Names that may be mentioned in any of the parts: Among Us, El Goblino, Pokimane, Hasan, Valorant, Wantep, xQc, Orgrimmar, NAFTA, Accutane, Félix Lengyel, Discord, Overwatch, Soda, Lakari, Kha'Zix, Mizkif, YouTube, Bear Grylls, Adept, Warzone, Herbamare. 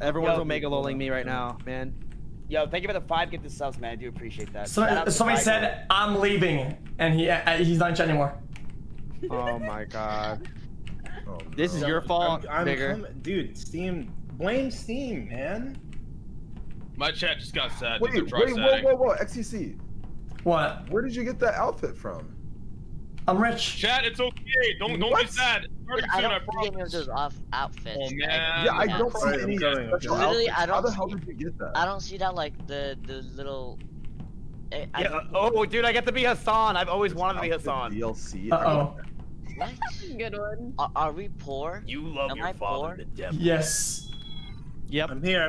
Everyone's Omega lolling me right now, man. Yo, thank you for the 5 gifted subs, man. I do appreciate that. Somebody said, man, I'm leaving, and he's not in chat anymore. Oh my god. Oh, this is your fault, dude. Steam, blame Steam, man. My chat just got sad. Wait, whoa, xQc. What? Where did you get that outfit from? I'm rich. Chat, it's okay. Don't be sad. I don't think any of those outfits. Oh, man. Yeah, I don't see any special outfits. How the hell did you get that? I don't see that, like, the little... oh, dude, I get to be Hassan. I've always wanted to be Hassan. DLC. Uh-oh. What? Good one. Are we poor? You love your father to death. Yes. Yep. I'm here.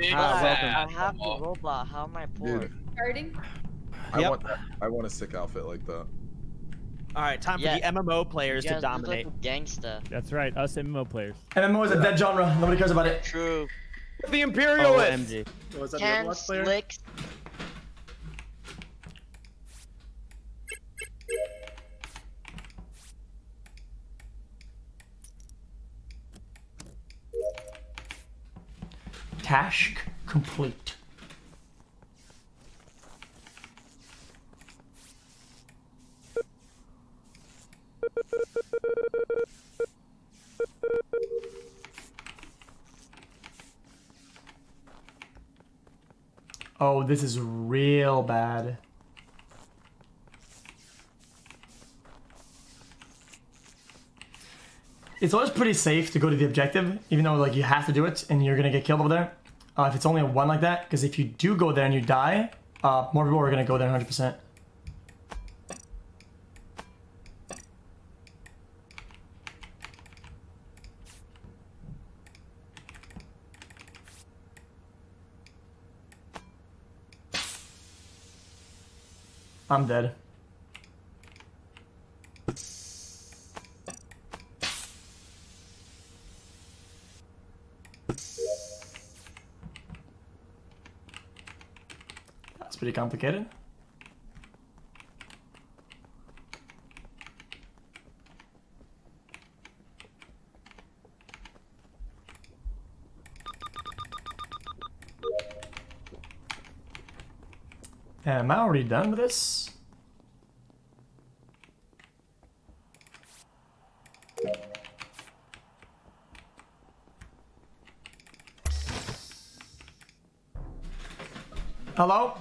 I have the robot. How am I poor? Dude. I want a sick outfit like that. All right, time for the MMO players to dominate. Gangsta. That's right, us MMO players. MMO is a dead genre. Nobody cares about it. True. The Imperialist. Oh, was that the Overwatch player? Slicks. Task complete. Oh, this is real bad. It's always pretty safe to go to the objective, even though like you have to do it and you're gonna get killed over there. If it's only a 1 like that, because if you do go there and you die, more people are gonna go there 100%. I'm dead. That's pretty complicated. Am I already done with this? Hello?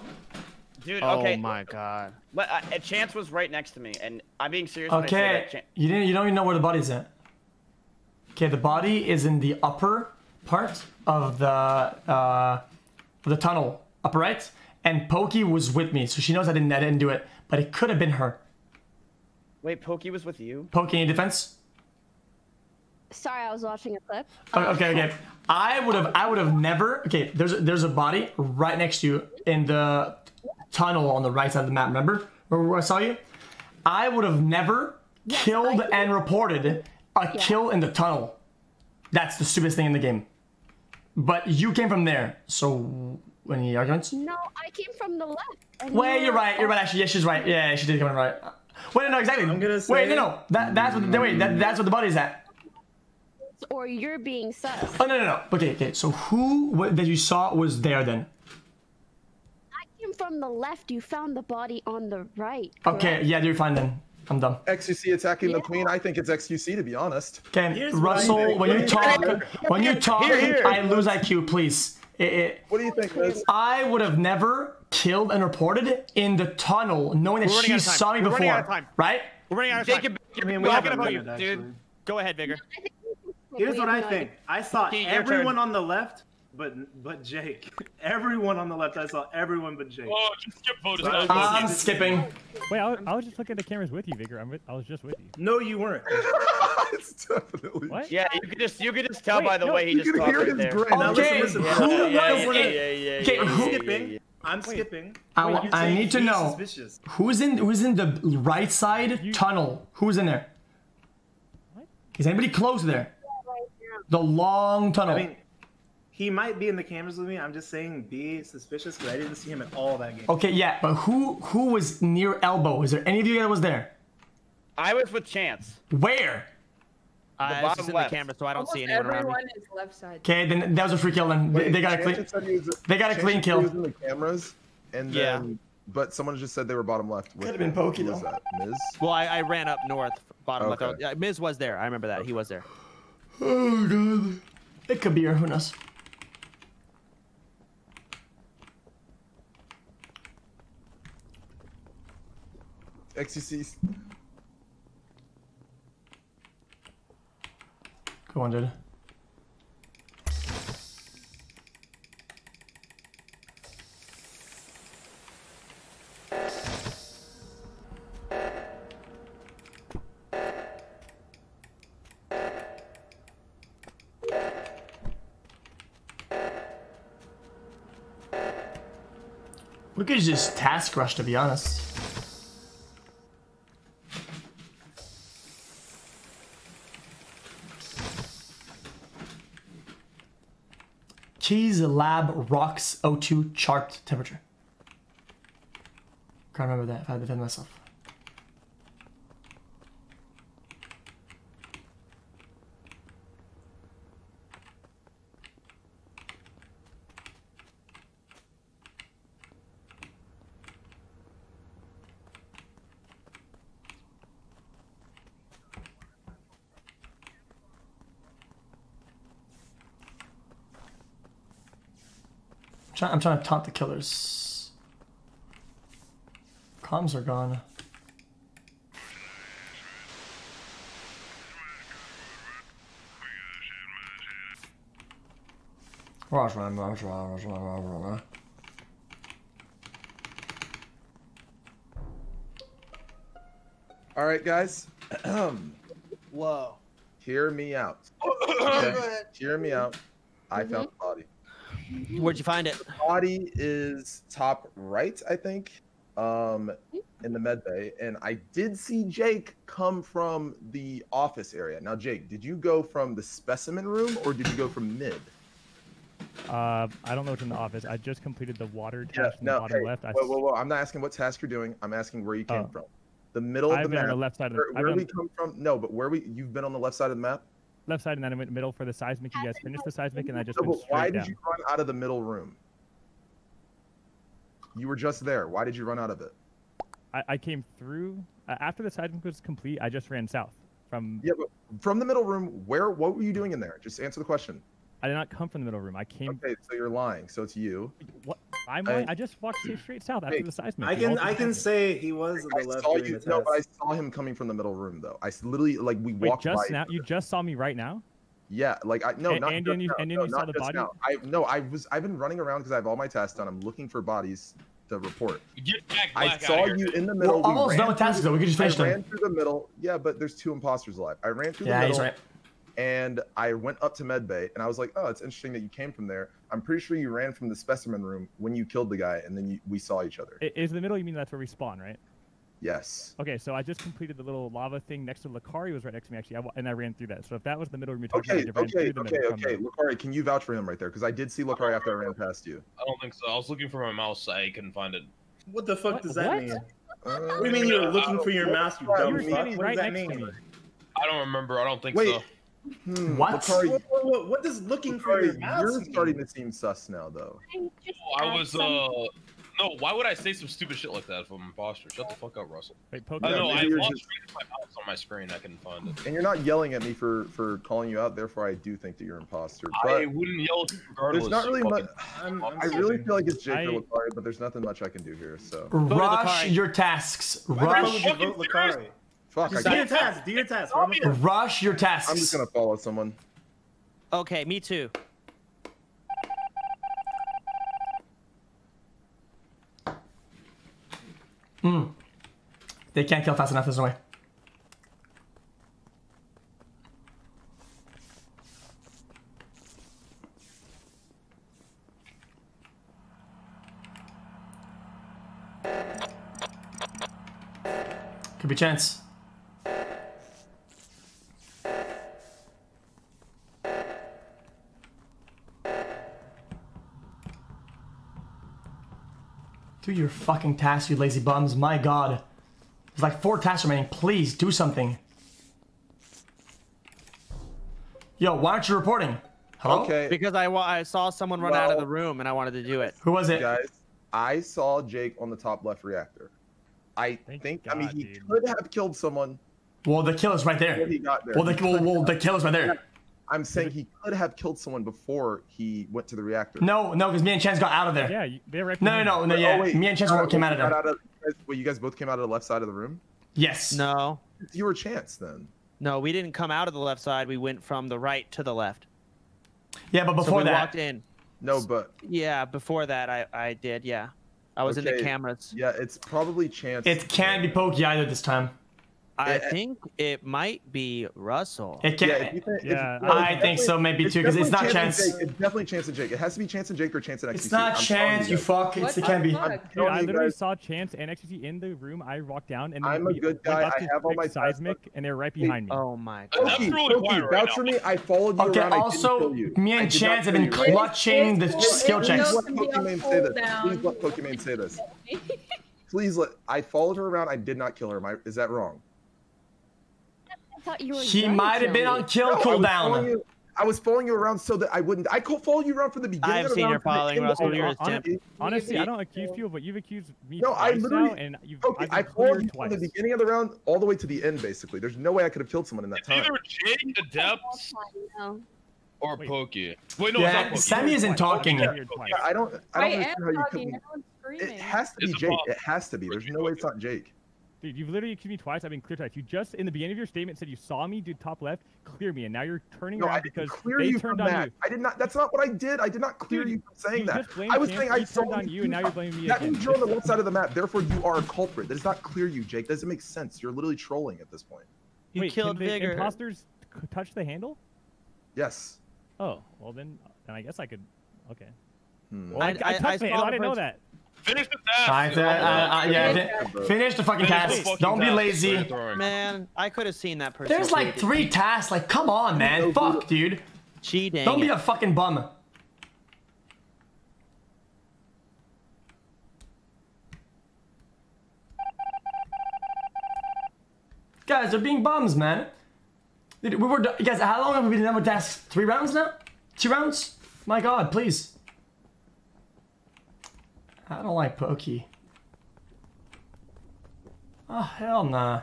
Dude, okay. Oh my god. A Chance was right next to me, and I'm being serious. Okay, you don't even know where the body's at. Okay, the body is in the upper part of the tunnel, upper right. And Poki was with me, so she knows I didn't do it, but it could have been her. Wait, Poki was with you? Poki, any defense? Sorry, I was watching a clip. Okay. I would have never. Okay, there's a body right next to you in the tunnel on the right side of the map. Remember where I saw you? I would have never killed and reported a kill in the tunnel. That's the stupidest thing in the game. But you came from there, so. Any arguments? No, I came from the left. Wait, you're right. You're right. Actually, yeah, she's right. Yeah, she did come right. Wait, no, exactly. I'm gonna say wait, no. That's what the body's at. Or you're being sus. Oh no. Okay. So who that you saw was there then? I came from the left. You found the body on the right. Correct? Okay. Yeah, you're fine then. I'm done. xQc attacking the queen. I think it's xQc, to be honest. Okay, Russell, when you talk, I lose IQ, please. What do you think, Liz? I would have never killed and reported in the tunnel, knowing that she saw me before. We're running out of time. Right? We're running out of time. Dude, go ahead, Vigor. Here's what I think. I saw everyone on the left, but Jake. Everyone on the left. I saw everyone but Jake. Oh, just skip votes. I'm skipping. Wait, I was just looking at the cameras with you, Vigor. I was just with you. No, you weren't. It's definitely. What? Yeah, you could just tell by the way he just talked right there. Okay, who was it? Okay, who? I'm skipping. I need to know who's in the right side tunnel. Who's in there? What? Is anybody close there? The long tunnel. I mean, he might be in the cameras with me. I'm just saying, be suspicious because I didn't see him at all that game. Okay, yeah, but who was near Elbow? Is there any of you that was there? I was with Chance. Where? This is in the camera, so I don't see anyone around me. Everyone is left side. Okay, then that was a free kill. Then wait, they got a clean. They got a clean kill. Using the cameras, and then, yeah. But someone just said they were bottom left. Could have been Poki though. Miz? Well, I ran up north, bottom left. Yeah, Miz was there. I remember that. He was there. Oh god. It could be her. Who knows? xQc. Go on, dude. We could just task rush, to be honest. Cheese Lab Rocks O2 chart temperature. Can't remember that if I had to defend myself. I'm trying to taunt the killers. Comms are gone. All right, guys. Whoa. Hear me out. Okay. Hear me out. I found the body. Where'd you find it? The body is top right, I think, in the med bay. And I did see Jake come from the office area. Now, Jake, did you go from the specimen room or did you go from mid? I don't know what's in the office. I just completed the water task in the bottom left. Whoa. I'm not asking what task you're doing. I'm asking where you came from. The middle of the map. I've been on the left side of the map. Where we come from? No, but where you've been on the left side of the map? Left side, and then I went middle for the seismic. You guys finished the seismic, and I just went straight down. Why did you run out of the middle room? You were just there. Why did you run out of it? I came through. After the seismic was complete, I just ran south. From the middle room, what were you doing in there? Just answer the question. I did not come from the middle room. I came... Okay, so you're lying. So it's you. What? I just walked straight south after the seismic. I can say he was on the left. But I saw him coming from the middle room though. I literally we walked just by now. You just saw me right now? Yeah, no, not just now. I've been running around because I have all my tasks done. I'm looking for bodies to report. Get back, I saw you in the middle. We're almost done with tasks though. We could just finish them. I ran through the middle. Yeah, but there's two imposters alive. I ran through the middle. Yeah, he's right. And I went up to medbay, and I was like, "Oh, it's interesting that you came from there. I'm pretty sure you ran from the specimen room when you killed the guy, and then we saw each other." Is the middle? You mean that's where we spawn, right? Yes. Okay, so I just completed the little lava thing next to Lakari. Was right next to me actually, and I ran through that. So if that was the middle room, okay. Lakari, can you vouch for him right there? Because I did see Lakari after I ran past you. I don't think so. I was looking for my mouse. I couldn't find it. What the fuck does that mean? What do you mean you're looking for your mouse? You dumb fuck. What does that mean? I don't remember. I don't think so. What does looking for your mouse mean? You're starting to seem sus now, though. I was, no, why would I say some stupid shit like that if I'm an imposter? Shut the fuck up, Russell. Wait, no, I lost track of my mouse on my screen. I couldn't find it. And you're not yelling at me for calling you out, therefore I do think that you're an imposter. But I wouldn't yell at you regardless. There's not really much. I really feel like it's Jake or Lakari, but there's nothing much I can do here, so. Rush your tasks. Rush your Lakari. Fuck, do your task. Do your task. Rush your tasks. I'm just gonna follow someone. Okay, me too. They can't kill fast enough. There's no way. Could be chance. Do your fucking tasks, you lazy bums. My god. There's like 4 tasks remaining. Please do something. Yo, why aren't you reporting? Hello? Okay. Because I saw someone run out of the room and I wanted to do it. Who was it? Guys, I saw Jake on the top left reactor. I mean, he could have killed someone. Well, the kill is right there. He got there. Well, the kill is right there. I'm saying he could have killed someone before he went to the reactor. No, no, because me and Chance got out of there. Yeah, they're right. No, yeah. Oh, wait, me and Chance came out of there. Well, you guys both came out of the left side of the room? Yes. No. You were Chance then. No, we didn't come out of the left side. We went from the right to the left. Yeah, but before that. Walked in. No, but. Yeah, before that, I did, yeah. I was in the cameras. Yeah, it's probably Chance. It can't be Pokey either this time. I think it might be Russell. It can't. Yeah, I think so, maybe too, because it's not Chance. It's definitely Chance and Jake. It has to be Chance and Jake or Chance and XQc. It's not Chance, you fuck. It can't be. Dude, I literally saw Chance and XQc in the room. I walked down, and I'm a good guy. I have all my seismic, and they're right behind me. Oh my god. Okay, vouch for me. I followed you around. Okay, also, me and Chance have been clutching the skill checks. Please let Pokimane say this. Please let. I followed her around. I did not kill her. Is that wrong? He might have been on kill cooldown. I was following you around so that I wouldn't. I could follow you around from the beginning. I've seen her following Russell. Honestly, I don't accuse you, but you've accused me. No, I literally. And you've, okay, I followed you from the beginning of the round all the way to the end, basically. There's no way I could have killed someone in that time. Either Jake, Adept, or Pokey. Wait, no, yeah, it's not Pokey. Sammy isn't talking. I don't understand how you could. It has to be Jake. It has to be. There's no way it's not Jake. Dude, you've literally accused me twice. I've been clear twice. You just, in the beginning of your statement, said you saw me, dude, top left, clear me, and now you're turning around because they turned on you. I did not. That's not what I did. I did not clear you for saying that. I was saying I turned on you, and now you're blaming me. That means you're on the left side of the map. Therefore, you are a culprit. That does not clear you, Jake. That doesn't make sense. You're literally trolling at this point. You killed Vigor. Imposters touch the handle? Yes. Oh, well then I guess I could. Okay. Well, I didn't know that. Finish the task. Finish the fucking task. Don't be lazy. Man, I could have seen that person. There's like 3 tasks. Like, come on, man. No, fuck, dude. Cheating. Don't be a fucking bum. Guys, they're being bums, man. Dude, we were guys. How long have we been done with tasks? 3 rounds now? 2 rounds? My God, please. I don't like Pokey. Oh, hell nah.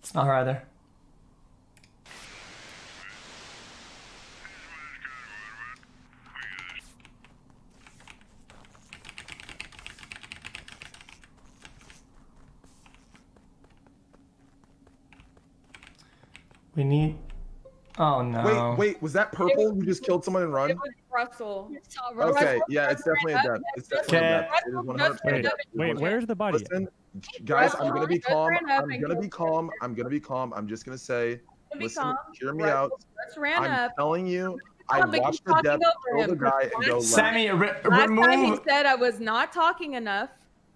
It's not her either. We need... Oh no! Wait, was that purple who just killed someone and run? It was Russell. Okay, yeah, it's definitely a death. It's definitely a death. Wait, where's the body? Listen, guys, I'm gonna be calm. I'm gonna be calm. I'm gonna be calm. I'm just gonna say, listen, hear me out. I'm telling you, I watched the death kill the guy and go left. Sammy, remove. Last time he said I was not talking enough.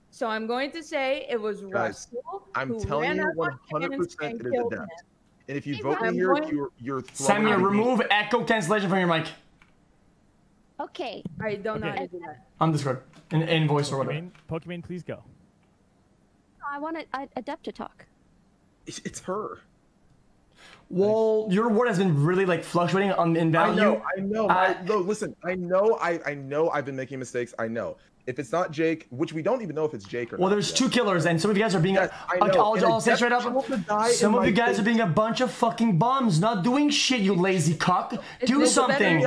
So I'm going to say it was Russell. I'm telling you, 100%, it is a death. And if you vote me here, you're Sammy, remove echo cancellation from your mic. Okay. I don't know how to do that. On Discord. In voice or whatever. Pokimane, please go. I want Adept to talk. It's her. Well, your word has been really like fluctuating in value. I know. Listen, I know I've been making mistakes. I know. If it's not Jake, which we don't even know if it's Jake or not. Well, there's 2 killers, and some of you guys are being I'll say straight up, some of you guys are being a bunch of fucking bums, not doing shit, you lazy cock. Do something.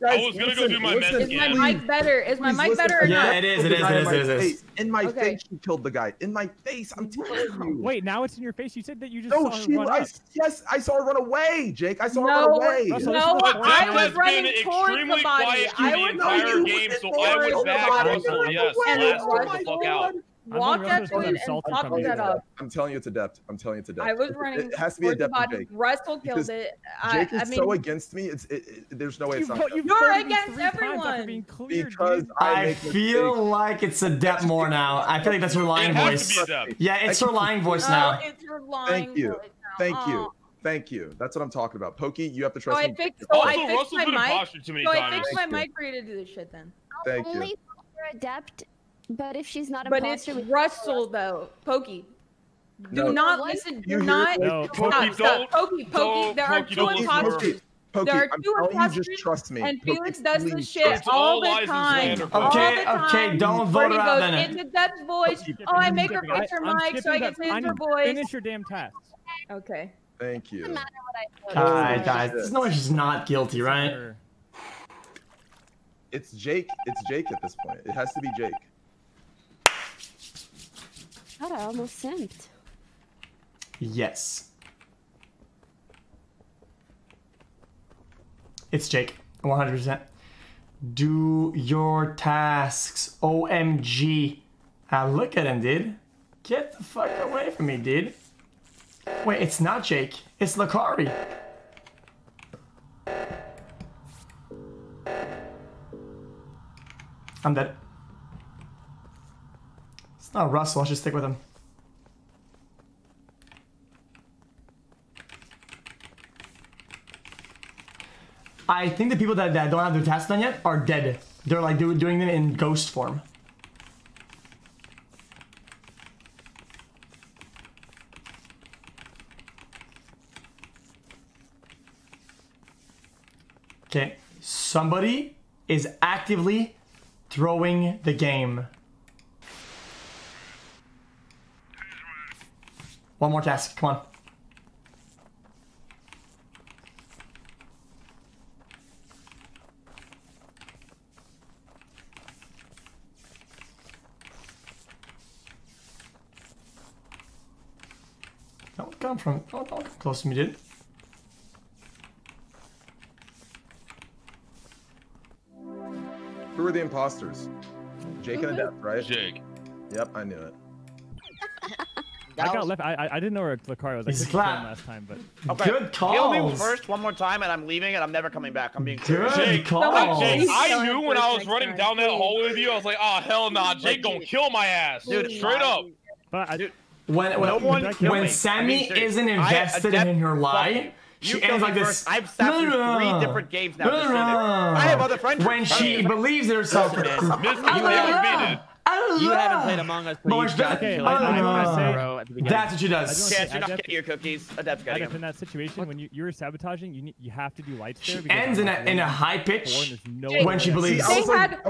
Guys, I was gonna go do my best. Is my mic better? Is my mic better or not? Yeah, it is. In my face, you killed the guy. In my face, I'm telling you. Wait, now it's in your face. You said that you just saw her run. Yes, I saw her run away, Jake. I saw her run away. No, I was running towards the body. I was entire game, so I was back. Russell, yes, last fuck out. Walked up to it and popped that up. I'm telling you, it's Adept. I'm telling you, it's Adept. I was running. It has to be Adept. Jake. Russell killed it. Jake is so against me. There's no way it's not. You're against everyone. Because I feel like it's Adept more now. I feel like that's her lying voice. Yeah, it's her lying voice now. Thank you. Thank you. Thank you. That's what I'm talking about. Pokey, you have to trust me. Also, Russell's been imposter too many times. So I fixed my mic for you to do this shit then. Thank you. I'll only vote for Adept. But if she's not a imposter, it's Russell though. Pokey. Do not listen. Stop. Pokey, there are two imposters. There are two imposters, trust me. And Felix does this shit all the time. Okay, don't vote her out then. Into Deb's voice. Oh, I make her fix her mic so I can change her voice. Finish your damn task. Okay. Thank you. Guys, there's no way she's not guilty, right? It's Jake. It's Jake at this point. It has to be Jake. God, I almost simped. Yes. It's Jake, 100%. Do your tasks, OMG. Look at him, dude. Get the fuck away from me, dude. Wait, it's not Jake. It's Lakari. I'm dead. It's not Russell, I'll just stick with him. I think the people that don't have their tasks done yet are dead. They're like doing them in ghost form. Okay, somebody is actively throwing the game. One more task, come on. Don't come from, don't come close to me, dude. Who are the imposters? Jake and Adept, right? Jake. Yep, I knew it. I got left. I didn't know where Lakari was. He's flat last time, but okay. Good call. Kill me first one more time, and I'm leaving, and I'm never coming back. I'm being clear. Jake, Jake, I knew when I was running down that hole with you, I was like, oh hell nah, Jake gonna kill my ass, dude, straight up. But when Sammy isn't invested in her lie, she ends like this. I've sat through 3 different games now. I have other friends. When she believes herself, you haven't played Among Us, please. Okay, like, that's what she does. Chance, you're not getting your cookies. Adept's getting them. In that situation, when you're sabotaging, you have to do lights. She ends in a high pitch when she believes. They had 2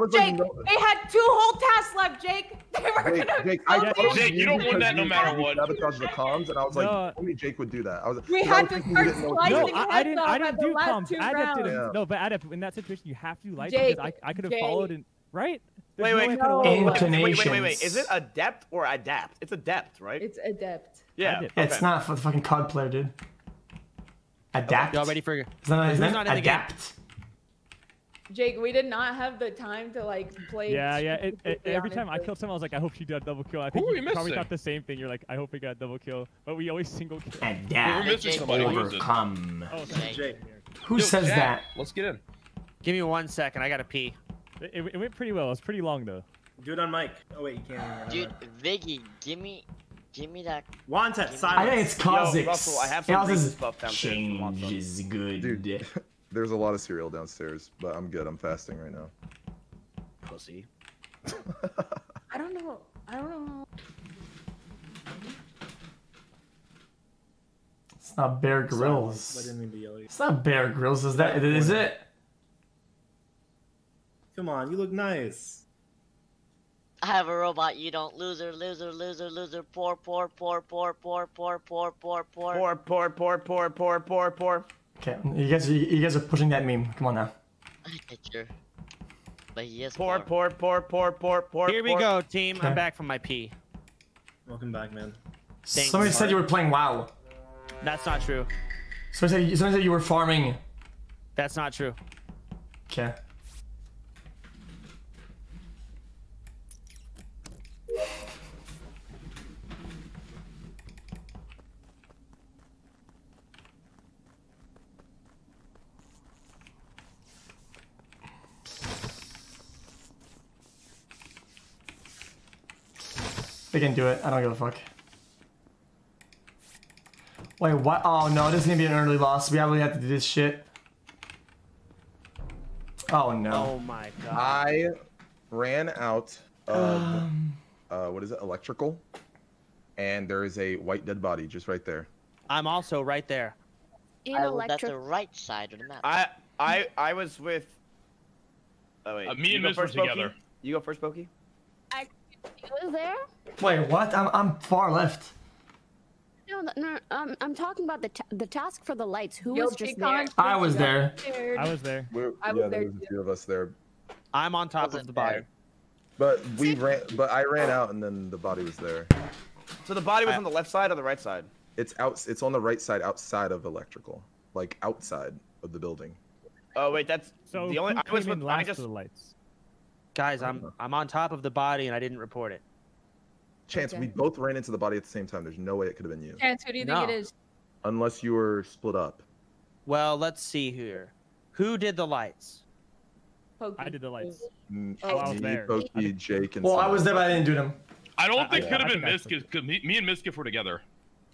whole tasks left, Jake. They were Jake, you don't win that no matter what. Sabotage the comms, and I was like, only Jake would do that. We had to start slicing heads off at the last 2 rounds. No, but Adept, in that situation, you have to do lights because I could have followed and right. Wait, is it Adept or Adapt? It's Adept, right? It's Adept. Yeah. Okay. It's not for the fucking COD player, dude. Adapt? Y'all ready for it? Adapt. Jake, we did not have the time to like play. Yeah. Every time I killed someone, I was like, I hope she got double kill. I think you probably thought the same thing. You're like, I hope we got double kill. But we always single kill. Adapt. Overcome. Oh, Jake. Who says that? Let's get in. Give me 1 second. I gotta pee. It went pretty well. It was pretty long though. Do it on mic. Oh wait, you can't. Dude, Viggy, give me that. Wantep, silence. I think it's Kha'Zix. Russell, I have some change is good. Dude, there's a lot of cereal downstairs, but I'm good. I'm fasting right now. Pussy. I don't know. It's not Bear Grylls. I didn't mean to yell at you. It's not Bear Grylls. Is that? Is it? Come on, you look nice. I have a robot, you don't. Loser, loser, loser, loser. Poor, poor, poor, poor, poor, poor, poor, poor, poor. Poor, poor, poor, poor, poor, poor, poor. Okay, you guys are pushing that meme. Come on now. Sure. But yes. Poor, poor, poor, poor, poor, poor. Here we go, team. I'm back from my pee. Welcome back, man. Somebody said you were playing WoW. That's not true. Somebody said you were farming. That's not true. Okay. They can do it. I don't give a fuck. Wait, what? Oh no, this is gonna be an early loss. We probably have to do this shit. Oh no. Oh my god. I ran out of what is it? Electrical. and there is a white dead body just right there. I'm also right there. That's the right side of the map. I was with. Oh wait. Me and Miz were together. You go first, Pokey. He was there. Wait, what? I'm far left. No. I'm talking about the task for the lights. Who was just there? I was there. I was there. There was a few of us there. I'm on top of the body. But we ran. But I ran out, and then the body was there. So the body was on the left side or the right side? It's out. It's on the right side, outside of electrical, like outside of the building. Oh wait, that's so the only. I was with last to the lights. Guys, I'm on top of the body and I didn't report it. Chance, we both ran into the body at the same time. There's no way it could have been you. Chance, who do you think it is? Unless you were split up. Well, let's see here. Who did the lights? Pokey. I did the lights. Oh, I was there. Pokey, Jake, and I was there, but I didn't do them. I don't think it could have been Mizkif, because me and Mizkif were together.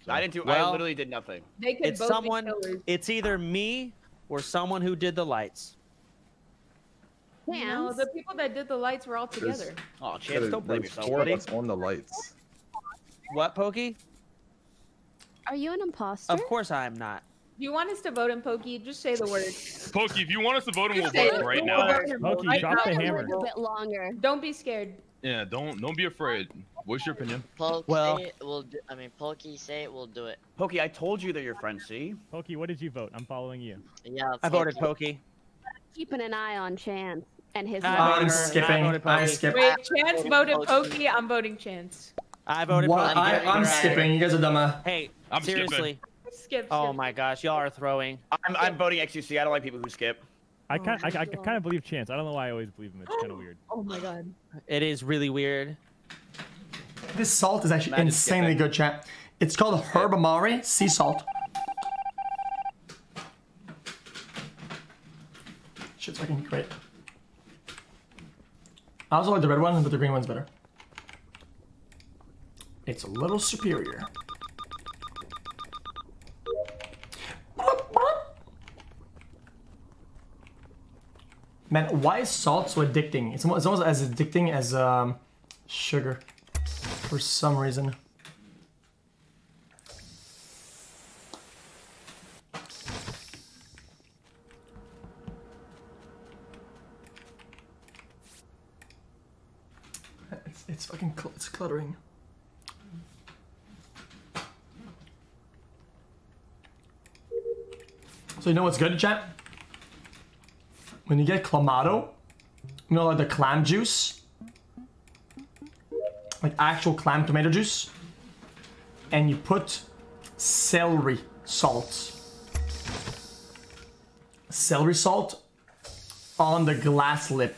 So. I didn't do. I literally did nothing. They could both be killers. It's either me or someone who did the lights. You know, the people that did the lights were all together. Oh, Chance, don't blame yourself. Four of us on the lights. What, Pokey? Are you an imposter? Of course I am not. You want us to vote him, Pokey? Just say the word. Pokey, if you want us to vote him, we'll vote him right now. Pokey, drop the hammer. A little bit longer. Don't be scared. Yeah, don't be afraid. What's your opinion? Pokey, Pokey, say it, we'll do it. Pokey, I told you they're your friends, see? Pokey, what did you vote? I'm following you. Yeah, I voted Pokey. Keeping an eye on Chance. And his I'm skipping. I skipped. Wait, Chance voted Pokey. I'm voting Chance. I voted Pokey. I'm skipping. You guys are dumb. Hey, I'm seriously. Skip. Oh my gosh, y'all are throwing. I'm voting xQc. I don't like people who skip. I kind of believe Chance. I don't know why I always believe him. It's kind of weird. Oh my god. It is really weird. This salt is actually insanely good, chat. It's called Herbamare sea salt. Shit's fucking great. I also like the red one, but the green one's better. It's a little superior. Man, why is salt so addicting? It's almost as addicting as sugar, for some reason. It's fucking it's cluttering. So you know what's good, chat? When you get clamato, you know, like the clam juice, like actual clam tomato juice, and you put celery salt. Celery salt on the glass lip.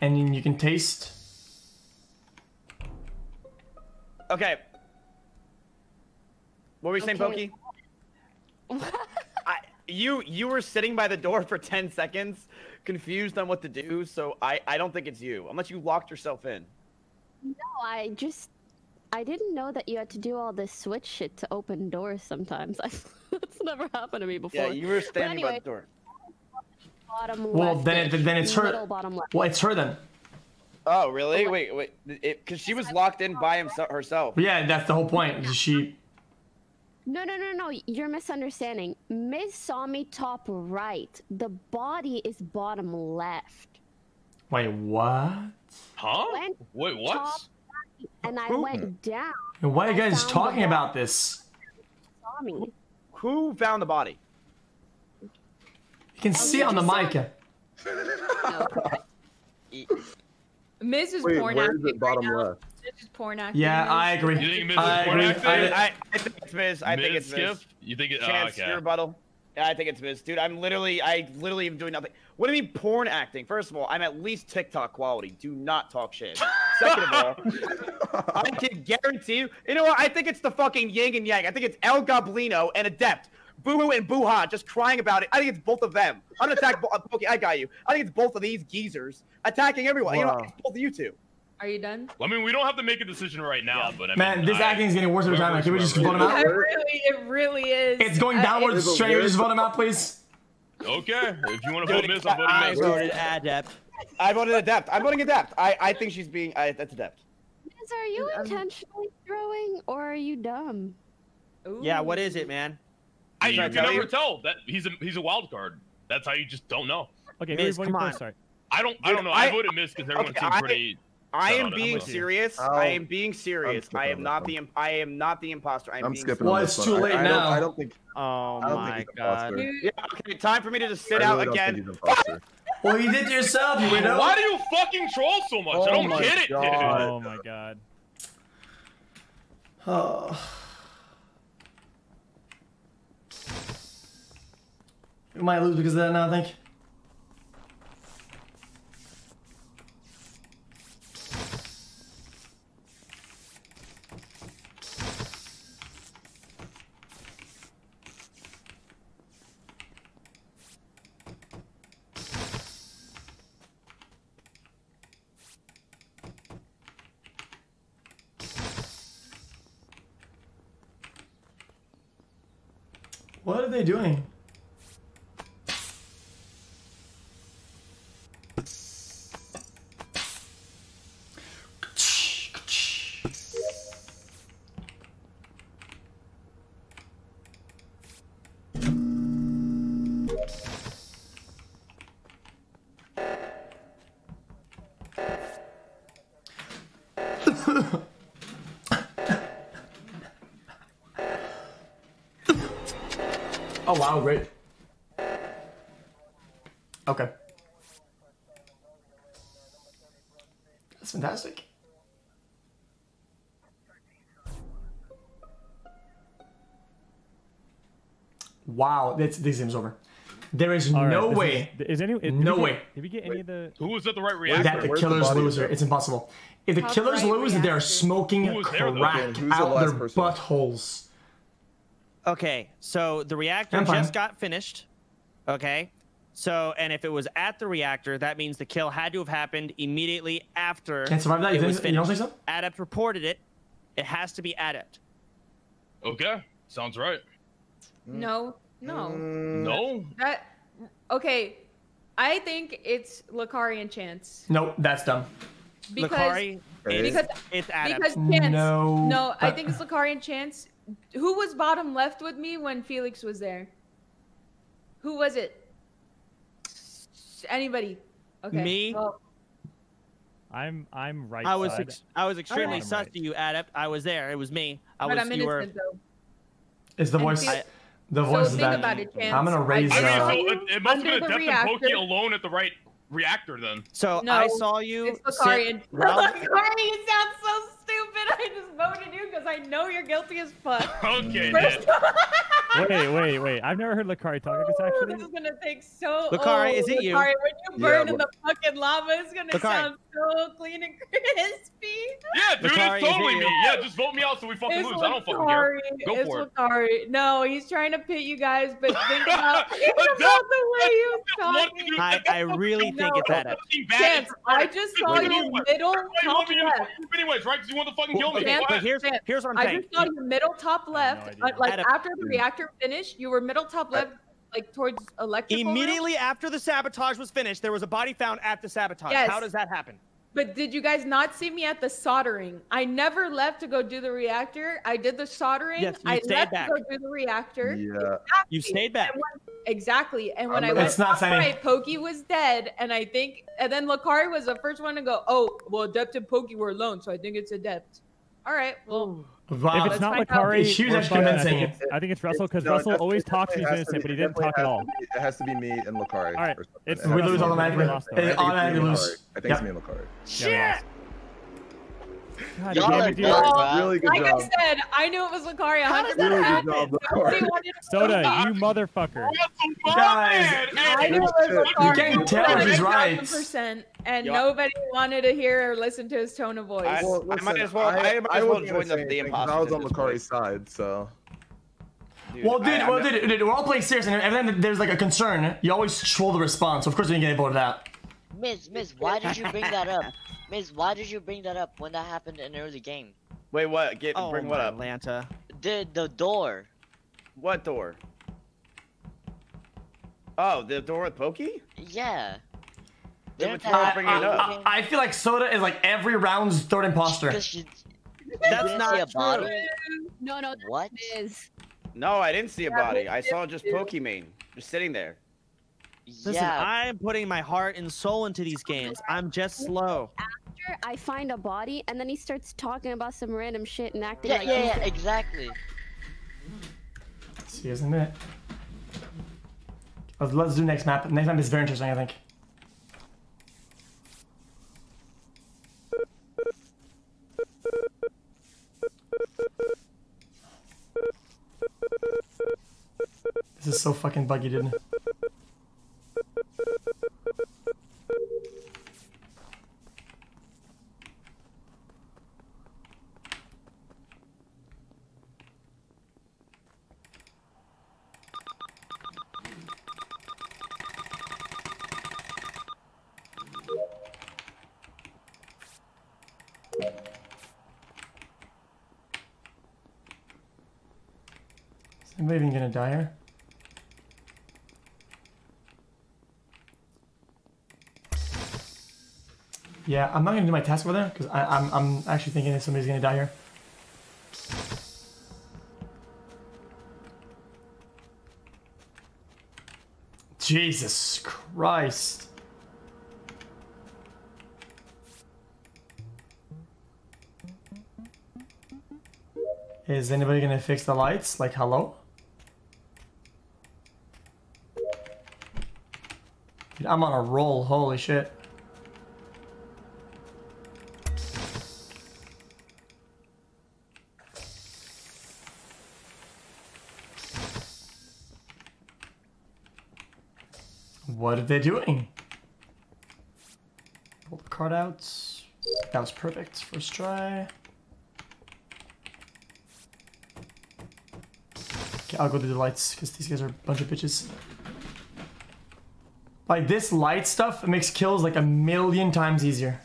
And then you can taste. Okay. What were you saying, Pokey? You were sitting by the door for 10 seconds, confused on what to do, so I don't think it's you, unless you locked yourself in. No, I didn't know that you had to do all this switch shit to open doors sometimes. That's never happened to me before. Yeah, you were standing by the door. Well, then it's her. Well, it's her then. Oh, really? Wait. Because she was locked in by herself. Yeah, that's the whole point. She. No. You're misunderstanding. Miz saw me top right. The body is bottom left. Wait, what? Huh? Wait, what? Top right, and I went down. And why are you guys talking about this? Saw me. Who found the body? You can see on the mic. Miz is porn acting. Wait, bottom left? Miz is porn acting. Yeah, I agree. You think Miz is porn acting? I think it's Miz. I think it's Miz. You think it's Chance, your rebuttal? Yeah, I think it's Miz. Dude, I literally am doing nothing. What do you mean porn acting? First of all, I'm at least TikTok quality. Do not talk shit. Second of all, I can guarantee you. You know what? I think it's the fucking yin and yang. I think it's El Goblino and Adept. Boo-hoo and Boo-ha just crying about it. I think it's both of them. I'm gonna attack Pokey, I got you. I think it's both of these geezers attacking everyone. Wow. You know, it's both of you two. Are you done? I mean, we don't have to make a decision right now, but I mean, man, this acting is getting worse every time. Can we just vote him out? It really is. It's going downwards straight. Just vote him out, please. Okay, if you want to vote Miz, I'm voting Miz. I voted Adept. I voted Adept. I'm voting Adept. I think she's being. That's Adept. Kids, are you intentionally throwing, or are you dumb? Ooh. Yeah, what is it, man? You can never tell. That he's a wild card. That's how you just don't know. Okay, Miz, come on. Sorry. I don't know. I voted Miz because everyone seemed pretty. I am being serious. I am being serious. I am not the imposter. I'm skipping. Well, it's too late now. I don't think. Oh my god. Yeah. Okay. Time for me to just sit out again. Well, you did yourself, you know. Why do you fucking troll so much? I don't get it, dude. Oh my god. Oh. We might lose because of that now, I think. What are they doing? Oh wow, great. Okay. That's fantastic. Wow, this game's over. There is no way. Is any way. Did we get any of the... Who was at the right reactor? That the killers lose her. It's impossible. If the killers lose, they are smoking crack out their buttholes. Okay, so the reactor just got finished. Okay, so and if it was at the reactor, that means the kill had to have happened immediately after. Can't survive that. You don't think so? Adept reported it. It has to be Adept. Okay, sounds right. No. Okay, I think it's Lakari and Chance. No, that's dumb. Because it's Adept. Because Chance. No, I think it's Lakari and Chance. Who was bottom left with me when Felix was there? Who was it? Anybody? Okay. Me. Well, I'm right. I was extremely sus to you, Adept. I was there. It was me. It's the voice. So think about it, Chance. I'm gonna raise. It must have been Death and Poki alone at the right reactor then. So I saw you. It's Lakarian. Lakarian, you sound so stupid. I just voted you because I know you're guilty as fuck. Okay. Wait. I've never heard Lakari talk like this actually. This is gonna take so. Lakari, is it you? Lakari, when you burn in the fucking lava, it's gonna sound so clean and crispy. Yeah, dude, Lakari, it's totally me. Yeah, just vote me out so we fucking lose. I don't fucking care. Go for it. Lakari. No, he's trying to pit you guys, but think about the way you talk. I really think it's that. Chance, I just saw you middle top left. Anyways, right? Because you want to fucking kill me. But here's what I'm saying. I just saw you middle top left, like after the reactor finish, you were middle top left, like towards electrical. Immediately after the sabotage was finished, there was a body found at the sabotage. Yes. How does that happen? But did you guys not see me at the soldering? I never left to go do the reactor. I did the soldering. Yes, I left back to go do the reactor. Yeah. Exactly. You stayed back. And when I went outside, Poki was dead, and I think, and then Lakari was the first one to go, oh, well, Adept and Poki were alone, so I think it's Adept. All right, well. Wow. If it's not Lakari, I think it's Russell, because Russell always talks to me, but he didn't talk at all. It has to be me and Lakari. All right. We lose automatically. I think it's me and Lakari. Shit! Like I said, I knew it was Lakari. How does that happen? Soda, you motherfucker. Guys, I knew it was Lakari. You can't tell he's right. And nobody wanted to hear or listen to his tone of voice. I might as well join the imposter. I was on Lakari's side, so. Dude, dude, we're all playing serious, and then there's like a concern. You always troll the response, so of course we didn't get voted out. Miz, why did you bring that up? Miz, why did you bring that up when that happened in the early game? Wait, what? Bring what up? Atlanta. The door. What door? Oh, the door with Poki? Yeah. I feel like Soda is like every round's third imposter. That's not a body. No, no. What? No, I didn't see a body. I saw just Pokimane just sitting there. Listen, yeah. I'm putting my heart and soul into these games. I'm just slow. After I find a body, and then he starts talking about some random shit and acting like... Yeah, exactly. See, isn't it? Let's do next map. Next map is very interesting, I think. This is so fucking buggy, dude. I'm not even gonna die here. Yeah, I'm not gonna do my task with her because I'm actually thinking that somebody's gonna die here. Jesus Christ. Is anybody gonna fix the lights? Like, hello? Dude, I'm on a roll, holy shit. What are they doing? Pull the card out. That was perfect. First try. Okay, I'll go to the lights because these guys are a bunch of bitches. Like, this light stuff, it makes kills like 1,000,000 times easier.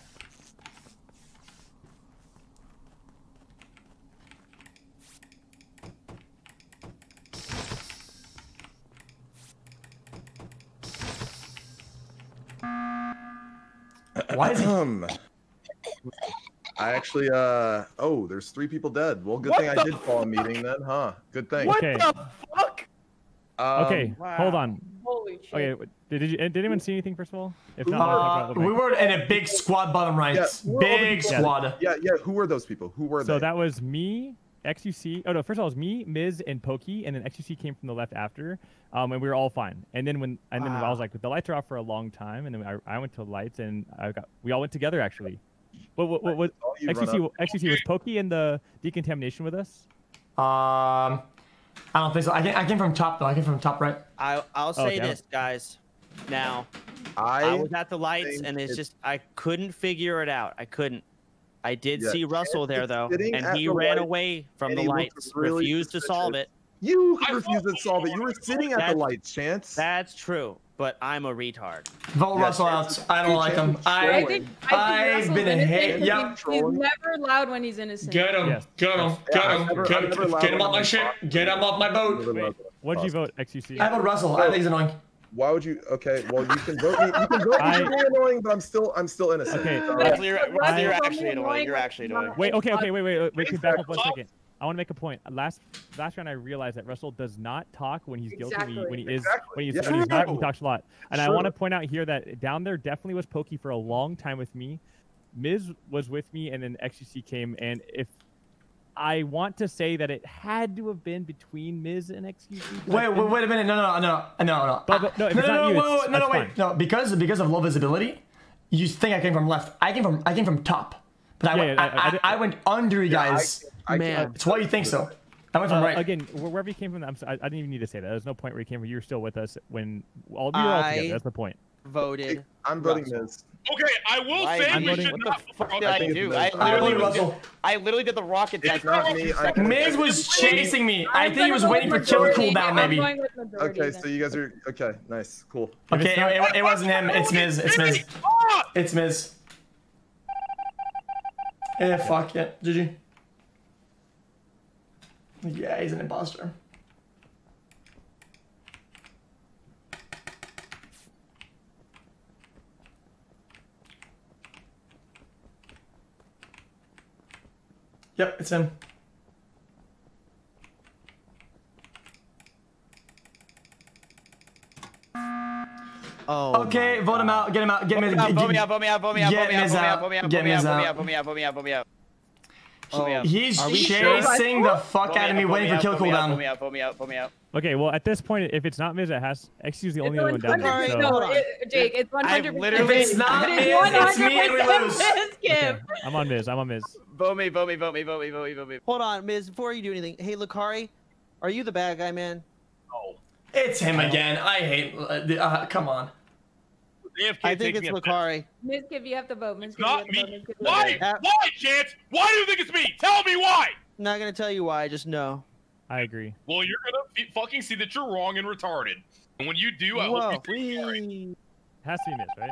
Why is it? I actually, oh, there's 3 people dead. Well, good thing I did fall in meeting then, huh? Good thing. What the fuck? Okay, hold on. Holy shit. Okay, did anyone see anything, first of all? If not, we were in a big squad, bottom right. Yeah, big squad. Yeah, who were those people? Who were they? So that was me, xQc. Oh, no, first of all, it was me, Miz, and Pokey, and then xQc came from the left after, and we were all fine. And then then I was like, the lights are off for a long time, and then I went to the lights, and we all went together, actually. What XQC was Pokey in the decontamination with us? I don't think so. I came from top though. I came from top right. I'll say this, guys. Now, I was at the lights and it's just I couldn't figure it out. I did see Russell there though, and he ran away from the lights, really refused to solve it. You refused to solve it. You were sitting at the lights, Chance. That's true. But I'm a retard. Vote Russell out. I don't like him. I've been a hate. Yep. He's never loud when he's innocent. Get him. Yes. Get him. Get him off my shit. Get him off my boat. Wait, what'd you vote, xQc? I vote Russell. I think he's annoying. Why would you? Okay, well you can vote me. You can vote me. You're annoying, but I'm still innocent. Okay. You're actually annoying. You're actually annoying. Wait. Okay. Okay. Wait. Back up 1 second. I want to make a point. Last round, I realized that Russell does not talk when he's guilty. When he's not, he talks a lot. And I want to point out here that down there definitely was Pokey for a long time with me. Miz was with me, and then xQc came. And if I want to say that it had to have been between Miz and xQc. Wait a minute. No. Wait. No, because of low visibility, you think I came from left. I came from top. But I went under you guys. Man, that's why you think so. I went from right. Again, wherever you came from, I'm sorry, I didn't even need to say that. There's no point where you came from. You were still with us when all we were all together. That's the point. Voted. I'm voting Miz. Okay, I will say we should not. What the fuck did I do? I literally did the rocket deck. Miz was chasing me. I think he was waiting for kill cooldown, maybe. Okay, so you guys are okay. Nice, cool. Okay, it wasn't him. It's Miz. It's Miz. Yeah, fuck yeah, GG. Yeah, he's an imposter. Yep, it's in. Oh, okay, vote him out, get him out, get me out, vote me out, vote me out, vote me out, vote me out, vote me out, vote me out, vote me out, vote me out, vote me out. He's chasing the fuck out of me, waiting for kill cooldown. Vote me out, vote me out, vote me out. Okay, well, at this point, if it's not Miz, it has XQ's the only one down there. No, Jake, it's 100%. Literally, it's not Miz, it's me and we lose. I'm on Miz, I'm on Miz. Vote me, vote me, vote me, vote me, vote me, vote me. Hold on, Miz, before you do anything, hey, Lakari, are you the bad guy, man? Oh. It's him again. I hate. Come on. I think it's Lakari. Mizkif, you have to vote. It's not me. Why? Why, Chance? Why do you think it's me? Tell me why. I'm not gonna tell you why. I just know. I agree. Well, you're gonna fucking see that you're wrong and retarded. And when you do, I hope you agree. Has to be Miz, right?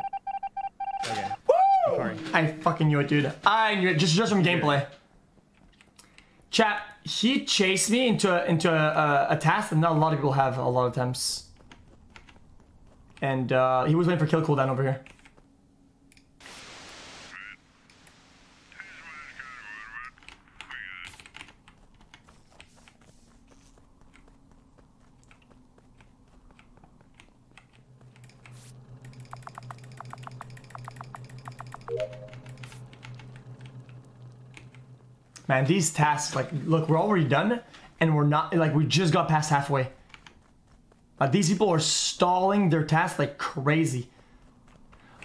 Okay. Woo! Lakari. I fucking knew it, dude. I knew it just from gameplay. Chat, he chased me into a task that not a lot of people have a lot of times. And he was waiting for kill cooldown over here. Man, these tasks, like, look, we're already done, and we're not, like, we just got past halfway. These people are stalling their tasks like crazy.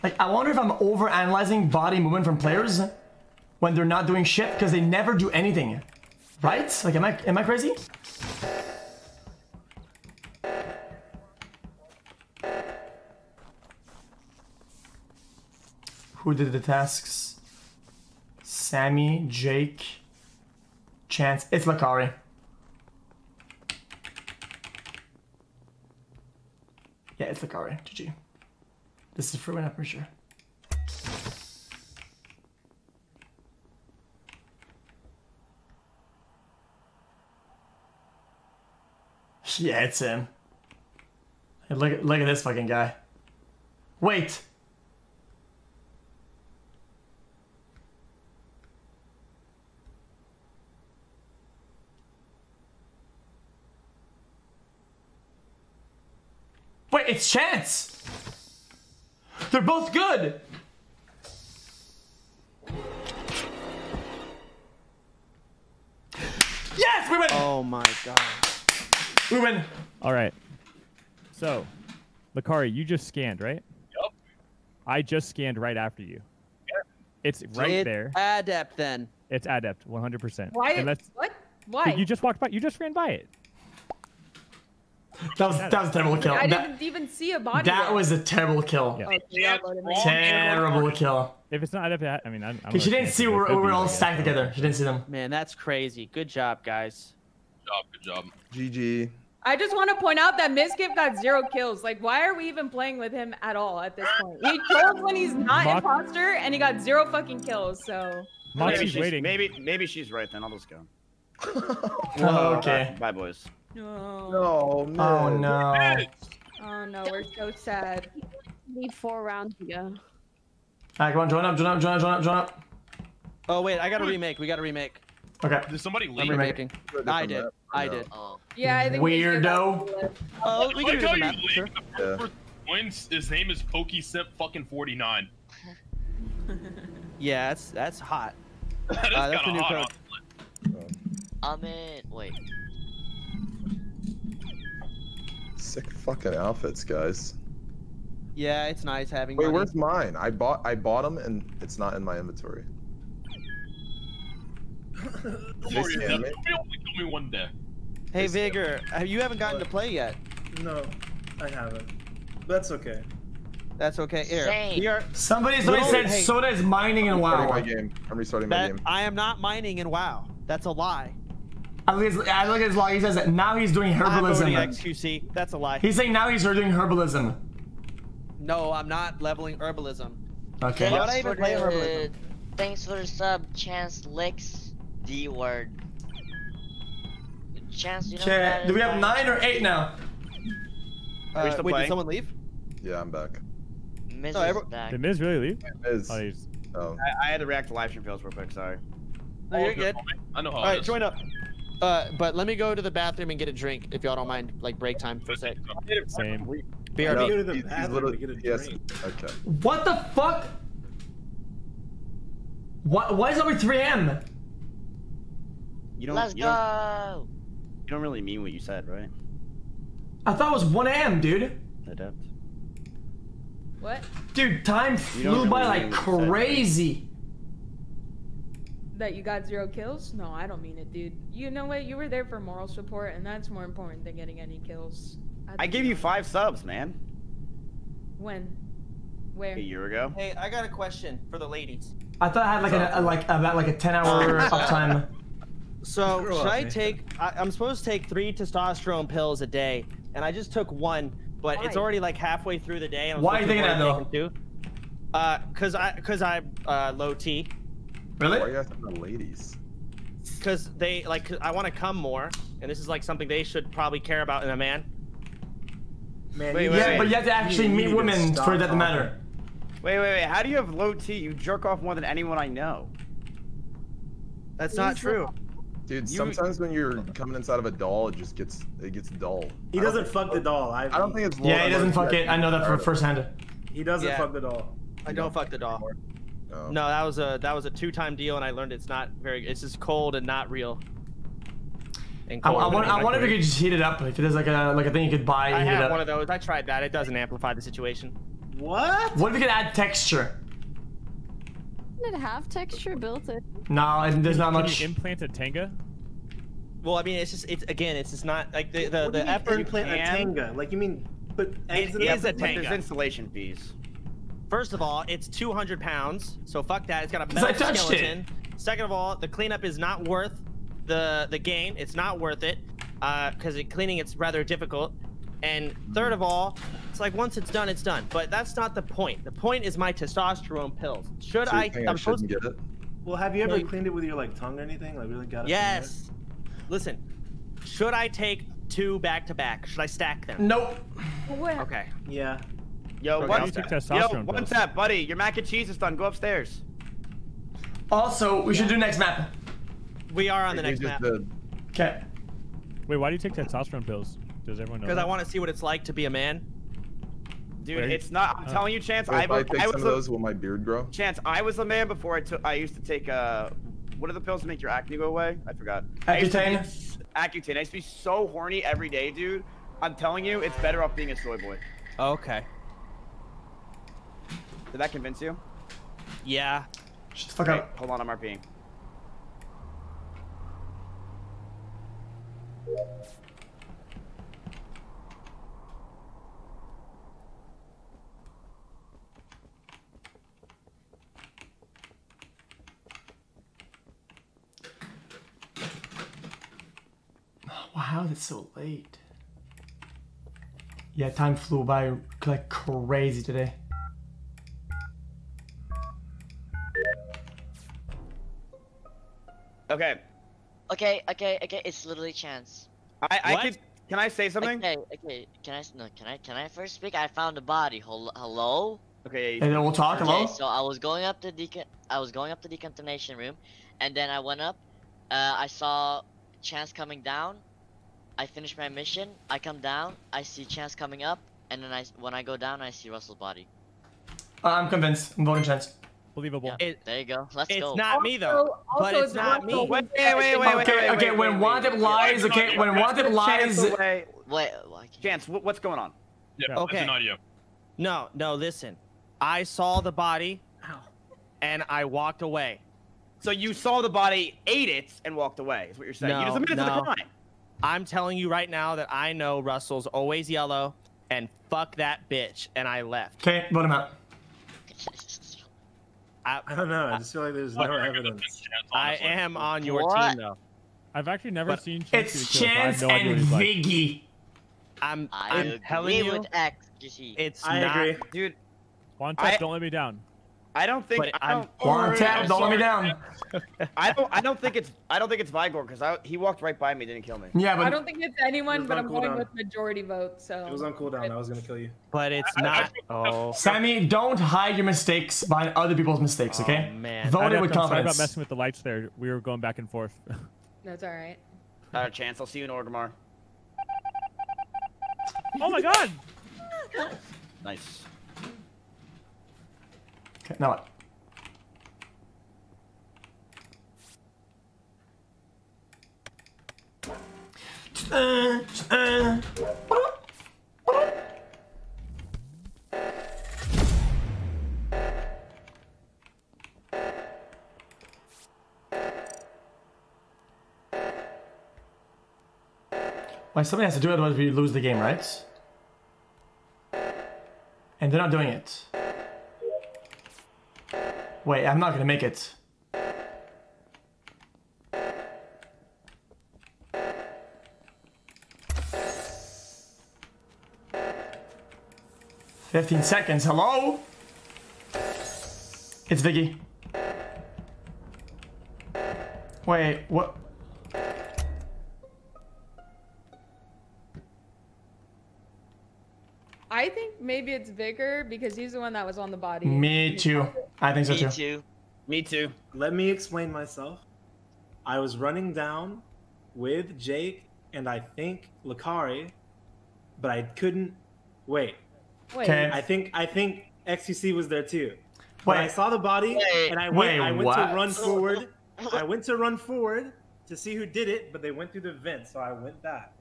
Like, I wonder if I'm overanalyzing body movement from players when they're not doing shit because they never do anything, right? Like, am I crazy? Who did the tasks? Sammy, Jake. Chance. It's Lakari. Yeah, it's Lakari. GG. This is for win up for sure. Yeah, it's him. Hey, look at this fucking guy. Wait. Wait, it's Chance! They're both good! Yes, we win! Oh my god. We win. Alright. So, Lakari, you just scanned, right? Yep. I just scanned right after you. Yep. It's right there. Adept then. It's Adept, 100%. Why? What? Why? You just walked by, you just ran by it. That was a terrible kill. I didn't even see a body. That was a terrible kill. Yeah. Oh, terrible kill. If it's not Adept, I mean, because she didn't see we're all stacked together. She didn't see them. Man, that's crazy. Good job, guys. Good job. Good job. GG. I just want to point out that Mizkif got 0 kills. Like, why are we even playing with him at all at this point? He kills when he's not imposter, and he got 0 fucking kills. So maybe she's right then. I'll just go. Okay. Bye, boys. No. No. Oh no. Oh no, we're so sad. We need 4 rounds to go. Alright, come on, join up. Oh wait, I got a remake. We got a remake. Okay. Did somebody leave? Remaking. I did. Oh. Yeah, I think weirdo. Oh, we can do the map, sure. His name is Pokisip fucking 49. Yeah, that's hot. That's the new code. I'm in. Wait. Sick fucking outfits, guys. Yeah, it's nice having. Wait, where's mine? I bought them, and it's not in my inventory. Sorry, you'll only kill me one day. Hey, Vigor, you haven't gotten to play yet. No, I haven't. That's okay. That's okay. Here, we are. Somebody said Soda is mining in WoW. I'm restarting my game. I am not mining in WoW. That's a lie. I look at his log, he says that now he's doing herbalism. I'm xQc. That's a lie. He's saying now he's doing herbalism. No, I'm not leveling herbalism. Okay. Why would I even play herbalism? Thanks for the sub, Chance Licks D word. Chance, you know do we have 9 or 8 now? Wait, did someone leave? Yeah, I'm back. Miz is back. Did Miz really leave? Miz. Oh, I had to react to live stream fails real quick, sorry. No, you're good. I know how. All right, join up. But let me go to the bathroom and get a drink, if y'all don't mind, like break time for a sec. Same. BRB. Yes. Okay. What the fuck? What? Why is it over 3 AM? Let's go. You don't really mean what you said, right? I thought it was 1 AM, dude. Adept. What? Dude, time flew by like crazy. That you got 0 kills? No, I don't mean it, dude. You know what? You were there for moral support, and that's more important than getting any kills. I gave you 5 subs, man. When? Where? A year ago. Hey, I got a question for the ladies. I thought I had like about like a 10-hour uptime. So should I take? I'm supposed to take 3 testosterone pills a day, and I just took 1, but it's already like halfway through the day. And why are you thinking that though? Cause I'm low T. Really? Why are you asking the ladies? Because they, like, I want to come more, and this is, like, something they should probably care about in a man. Wait, wait, wait. But you have to actually meet women for that to matter. Wait, wait, wait. How do you have low T? You jerk off more than anyone I know. That's not true. Dude, sometimes when you're coming inside of a doll, it gets dull. He doesn't fuck the doll. I don't think it's low. Yeah, he doesn't fuck it. I know that for firsthand. He doesn't fuck the doll. I don't fuck the doll. No. No, that was a 2-time deal, and I learned it's not very. It's just cold and not real. And cold I wonder if you could just heat it up. If there's like a thing you could buy. I have one of those. I tried that. It doesn't amplify the situation. What? What if you could add texture? Did it have texture built in? No, there's not much. Can you implant a tanga? Well, I mean, it's just not like the effort. Implant a tanga? Like you mean? But it is a tanga. There's installation fees. First of all, it's 200 pounds, so fuck that. It's got a metal skeleton. Second of all, the cleanup is not worth the gain. It's not worth it, because cleaning it's rather difficult. And third of all, it's like once it's done, it's done. But that's not the point. The point is my testosterone pills. Should I? I'm supposed to get it. Well, have you ever cleaned it with your like tongue or anything? Like really got it? Yes. Listen, should I take 2 back to back? Should I stack them? Nope. Okay. Yeah. Yo, what's that, buddy? Your mac and cheese is done. Go upstairs. Also, we should do next map. We are on the next map. Okay. Wait, why do you take testosterone pills? Does everyone know? Because I want to see what it's like to be a man. Dude, it's not. I'm telling you, Chance. Wait, if I take some of those, will my beard grow? Chance, I was a man before I used to take. What are the pills to make your acne go away? I forgot. Accutane. Accutane. I used to be so horny every day, dude. I'm telling you, it's better off being a soy boy. Okay. Did that convince you? Yeah. Shut the fuck up. Hold on, I'm RPing. Wow, that's so late. Yeah, time flew by like crazy today. Okay. Okay. It's literally Chance. Can I say something? Okay. Can I first speak? I found a body. Hello. Okay. And then we'll talk. Hello. Okay, so I was going up the decontamination room, and then I went up. I saw Chance coming down. I finished my mission. I come down. I see Chance coming up, and then when I go down, I see Russell's body. I'm convinced. I'm voting Chance. Believable. Yeah, there you go. Let's go. It's not me though. But it's not me. Wait, when Wantep lies, when Wantep lies. Wait. Chance, what's going on? Yeah, okay. That's an audio. No, listen. I saw the body, and I walked away. So you saw the body, ate it, and walked away. Is what you're saying? No, you just admitted to the crime. I'm telling you right now that I know Russell's always yellow, and fuck that bitch, and I left. Okay, vote him out. I don't know. I just feel like there's no evidence. I am on your team, though. I've actually never seen Chance. It's Chance and Viggy. I'm telling you, it's not. I agree. Dude, Wantep, don't let me down. I don't think. Wantep, don't let me down. I don't think it's Vigor because he walked right by me, didn't kill me. Yeah, but I don't think it's anyone. But I'm going with majority vote. So it was on cooldown. I was gonna kill you. But it's not. Oh, Sammy, don't hide your mistakes behind other people's mistakes. Okay. Oh, man. Vote it with confidence. Sorry about messing with the lights there. We were going back and forth. No, it's all right. Not a chance. I'll see you in Orgrimmar. Oh my God. Nice. Okay, now what? Why, somebody has to do it, otherwise we lose the game, right? And they're not doing it. Wait, I'm not gonna make it. $15 seconds, hello? It's Vicky. Wait, what? I think maybe it's Vigor because he's the one that was on the body. Me too. I think so too. Me too. Me too. Let me explain myself. I was running down with Jake and I think Lakari, but I couldn't wait. Wait. Okay. I think xQc was there too. But I saw the body and I went to run forward. I went to run forward to see who did it, but they went through the vent, so I went back.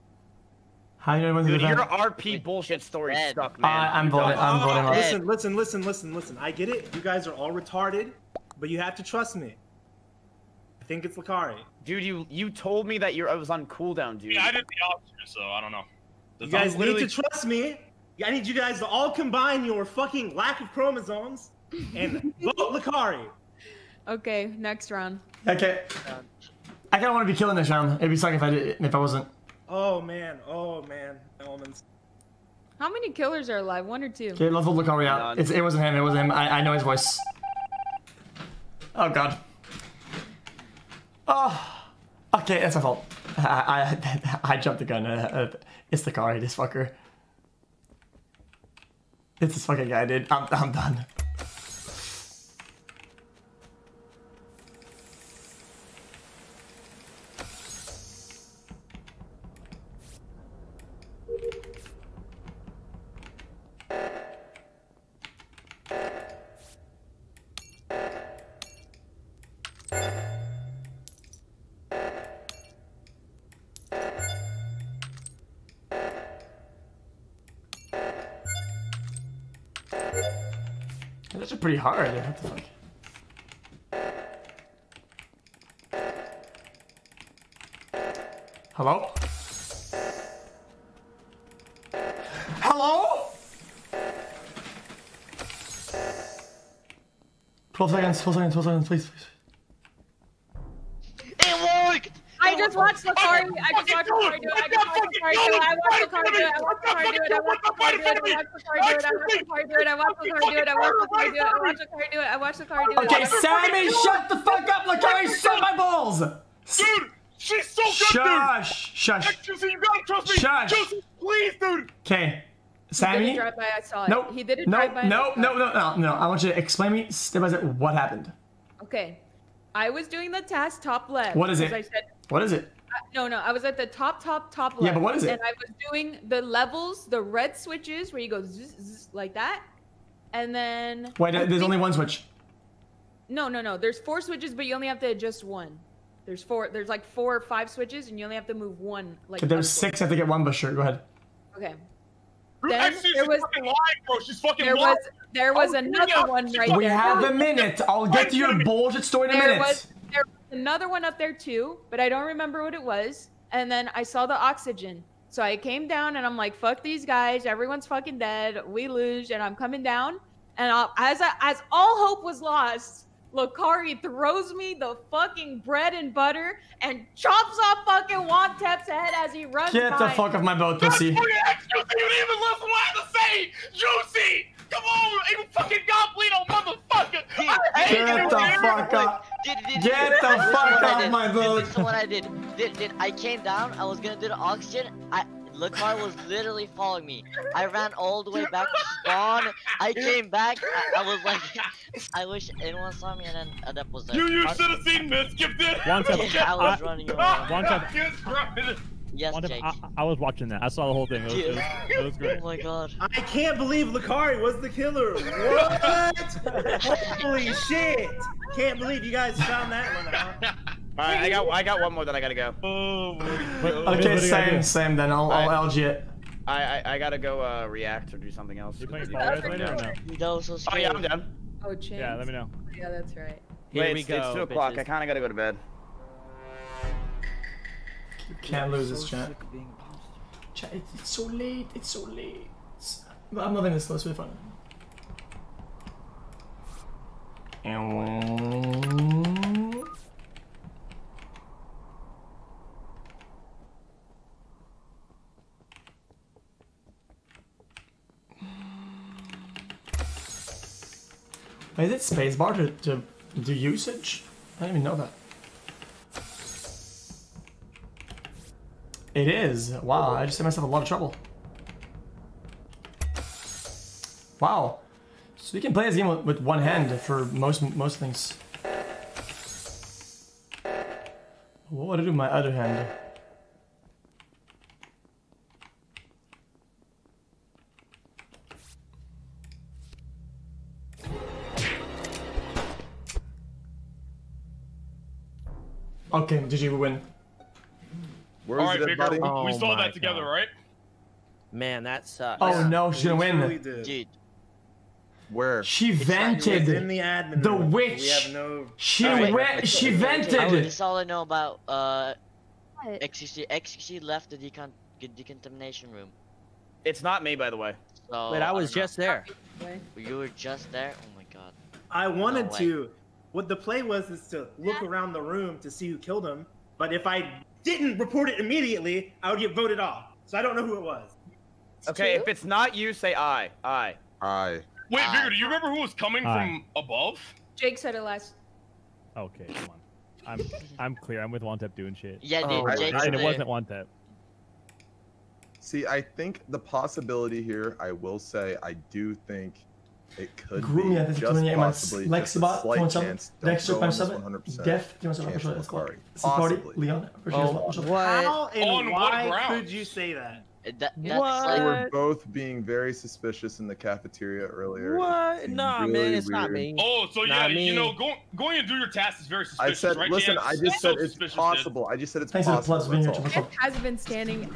Dude, your RP bullshit story stuck, man. I'm voting. Listen. I get it. You guys are all retarded, but you have to trust me. I think it's Lakari. Dude, you told me that I was on cooldown, dude. Yeah, I did the opposite, so I don't know. You guys literally need to trust me. I need you guys to all combine your fucking lack of chromosomes and vote Lakari. Okay, next round. Okay. I kind of want to be killing this round. It'd be suck if I wasn't. Oh man, elements. How many killers are alive? One or two? Okay, let's look how we out. It wasn't him. It wasn't him. I know his voice. Oh God. Oh. Okay, that's my fault. I jumped the gun. It's the car. This fucker. It's this fucking guy, dude. I'm done. That's pretty hard. What the fuck? Hello? Hello? 12 seconds, please. It worked! I just watched Lakari. I watched Lakari do it. Okay, Sammy, shut the fuck up. Lakari, shut my balls. Dude, she's so good, dude. Shush. You gotta trust me. Shush. Please, dude. Okay, Sammy. Nope. He did it right by. No. I want you to explain me step by step what happened. Okay, I was doing the task top left. What is it? What is it? No, I was at the top left. Yeah, but what is it? And I was doing the levels, the red switches where you go zzz, zzz, like that, and then. Wait, there's only one switch. No. There's four switches, but you only have to adjust one. There's four. There's like 4 or 5 switches, and you only have to move one. Like. If there's 6, I have to get one. But sure, go ahead. Okay. Then there was, fucking lying, bro. She's fucking lying. There was another one right there. We have a minute. I'll get to your bullshit story in a minute. Another one up there too, but I don't remember what it was. And then I saw the oxygen, so I came down and I'm like, fuck these guys, everyone's fucking dead, we lose. And I'm coming down and as all hope was lost, Lakari throws me the fucking bread and butter and chops off fucking Wantep's head as he runs by. Get the fuck off my boat, pussy. You didn't even listen to what I had to say, Juicy. Come on, you fucking goblin, motherfucker. Get the fuck up. Get the fuck out my boat. This is what I did. I came down, I was gonna do the oxygen. Lakari was literally following me. I ran all the way back to spawn. I came back. I was like, I wish anyone saw me, and then Adept was there. You should have seen this. Skip this. I was running around. Yes, Jake. I was watching that. I saw the whole thing. It was great. Oh my god. I can't believe Lakari was the killer. What? Holy shit. Can't believe you guys found that one out. All right, I got one more, then I gotta go. Oh my god. Okay, same. Then I'll LG it. I gotta go react or do something else. You playing Fall Guys later or no? That was so scary. Oh yeah, I'm done. Oh, James. Yeah, let me know. Yeah, that's right. Here we go. It's 2 o'clock. I kind of gotta go to bed. You can't lose this chat. Chat, it's so late. It's so late. I'm not in this close. We're fine. Is it spacebar to do usage? I didn't even know that. It is. Wow, I just saved myself a lot of trouble. Wow. So you can play this game with one hand for most things. What would I do with my other hand? Okay, GG, we win. Alright, Bigger, we saw that together, right? Man, that sucks. Oh no, she's gonna win. Dude. Where? She vented. In the admin. The witch. We have no... She vented. That's all I know about xQc. xQc left the decontamination room. It's not me, by the way. So, wait, I was just there. You were just there? Oh my god. I wanted to. What the play was is to look around the room to see who killed him, but if I didn't report it immediately, I would get voted off. So I don't know who it was. Okay, if it's not you, say I. I. I. Wait, Bigger, do you remember who was coming from above? Jake said it last. Okay, come on. I'm clear. I'm with Wantep doing shit. Yeah, dude. Oh, Jake said it wasn't Wantep. See, I think the possibility here, I will say, I do think it could be just possibly just a slight chance. Don't go on this 100%. Possibly. How and why could you say that? They were both being very suspicious in the cafeteria earlier. What? Nah, man, it's not me. Oh, so yeah, you know, going and do your task is very suspicious, right? I said, listen, I just said it's possible. I just said it's possible. It has been standing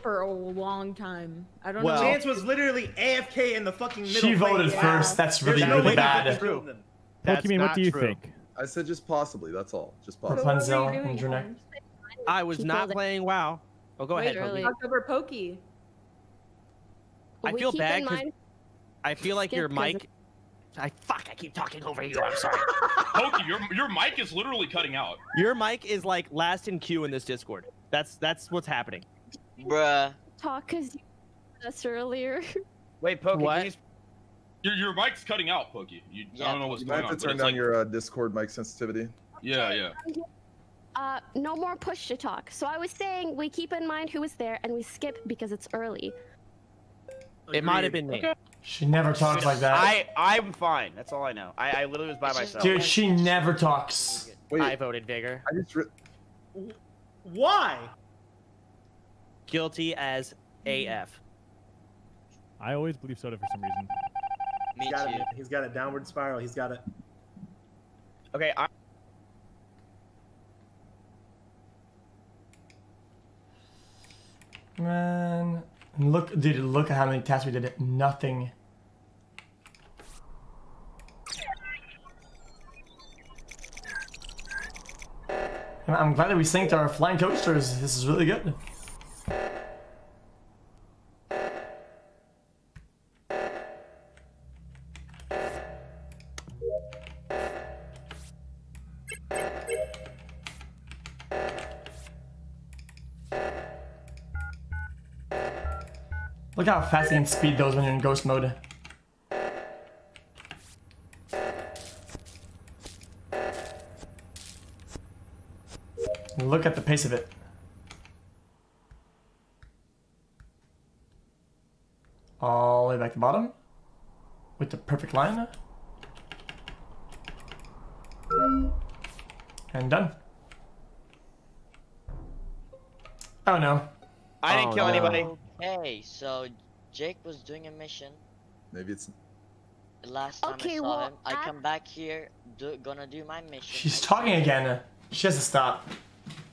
for a long time. I don't know. Chance was literally AFK in the fucking middle. She voted first. That's really, really bad. Pokimane, what do you think? I said just possibly. That's all. Just possibly. I was not playing WoW. Oh, go ahead. Really? Over Pokey. I feel bad. I feel like your mic. I keep talking over you. I'm sorry. Pokey, your mic is literally cutting out. Your mic is like last in queue in this Discord. That's what's happening. Bruh. Talk because you us earlier. Wait, Pokey. What? Your mic's cutting out, Pokey. I don't know what's going on. You have to turn down your Discord mic sensitivity. Yeah, yeah. No more push to talk. So I was saying we keep in mind who was there and we skip because it's early. It might have been me. Okay. She never talks like that. I'm fine. That's all I know. I literally was by myself. Dude, she never talks. Wait, I voted Bigger. I just why? Guilty as AF. I always believe Soda for some reason. Me too. He's got a downward spiral. He's got a. Okay. Man, look, dude, look at how many tasks we did. Nothing. I'm glad that we synced our flying coasters. This is really good. Look how fast you can speed those when you're in ghost mode. and look at the pace of it. All the way back to the bottom with the perfect line. And done. Oh no. I didn't kill anybody. Hey, so Jake was doing a mission. Maybe it's... Last time I saw him, I come back here, gonna do my mission. She's talking again. She has to stop.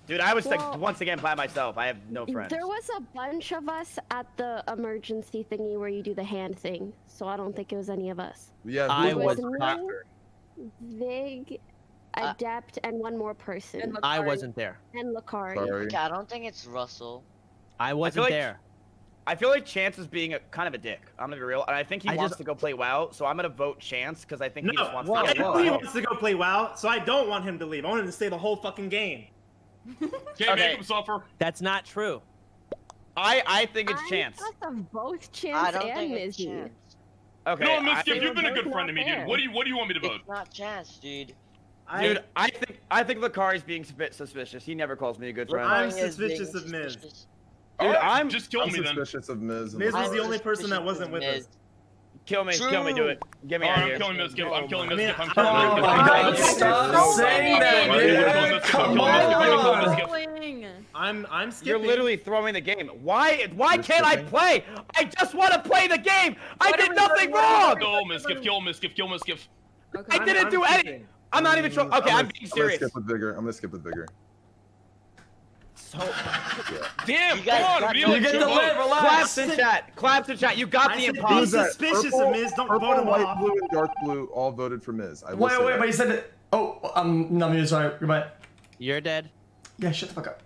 Dude, I was like once again by myself. I have no friends. There was a bunch of us at the emergency thingy where you do the hand thing, so I don't think it was any of us. Yeah, I was Proctor, Vig, Adept, and one more person. And I wasn't there. And Lakari. Okay, I don't think it's Russell. I wasn't there. I feel like Chance is being kind of a dick. I'm gonna be real, and I think he wants to go play WoW. So I'm gonna vote Chance because I think he just wants to go. He wants to go play WoW, so I don't want him to leave. I want him to stay the whole fucking game. Can't make him suffer. That's not true. I think it's Chance. Both Chance and Mizzy. Okay. No, Mizzy, you've been a good friend to me, dude. What do you want me to vote? It's not Chance, dude. Dude, I think Lakari's being a bit suspicious. He never calls me a good friend. I'm suspicious of Miz. Dude, I'm just kill me then. Miz was the only person that wasn't with us. Kill me, kill me, do it. Get me out of here. I'm killing Mizkif. I'm killing Mizkif. I'm killing Mizkif. Stop saying that. Come on. I'm skipping. You're literally throwing the game. Why can't I play? I just want to play the game. I did nothing wrong. Go Mizkif. Kill Mizkif. Kill Mizkif. I didn't do anything. I'm not even trying. Okay, I'm being serious. I'm gonna skip with vigor. So, damn! You guys come on, really? You get to live, relax. Claps in chat. Claps in chat. You got the imposter. Suspicious of Miz. Don't vote him off. White, blue, and dark blue all voted for Miz. Wait, but you said that. Oh, no, I'm sorry. Goodbye. You're dead. Yeah, shut the fuck up.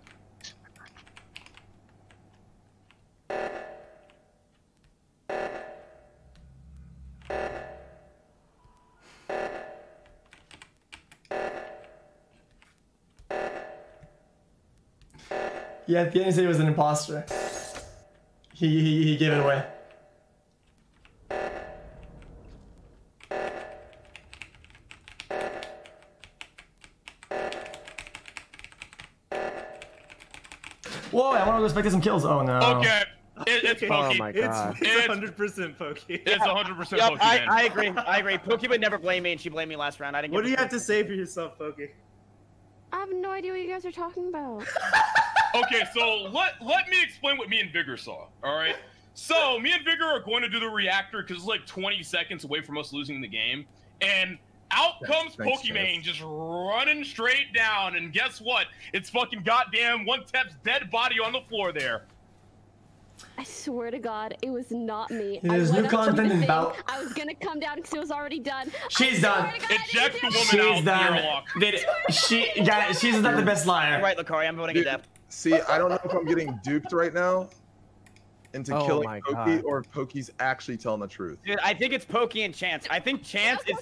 Yeah, at the end he said he was an imposter. He gave it away. Whoa, I want to respect some kills. Oh no. Okay. It's Pokey. Oh my God. It's 100% Pokey. It's 100% Pokey. I agree. I agree. Pokey would never blame me, and she blamed me last round. I didn't. What do you have to say for yourself, Pokey? I have no idea what you guys are talking about. Okay, so let me explain what me and Vigor saw, all right? So, me and Vigor are going to do the reactor because it's like 20 seconds away from us losing the game. And out comes Pokimane just running straight down. And guess what? It's fucking goddamn Wantep's dead body on the floor there. I swear to God, it was not me. There's new content in Bout. I was going to come down because it was already done. She's done. Eject the woman out. She's not the best liar. Right, Lakari, I'm voting Adept. See, I don't know if I'm getting duped right now into killing Pokey or if Pokey's actually telling the truth. Dude, I think it's Pokey and Chance. I think Chance is...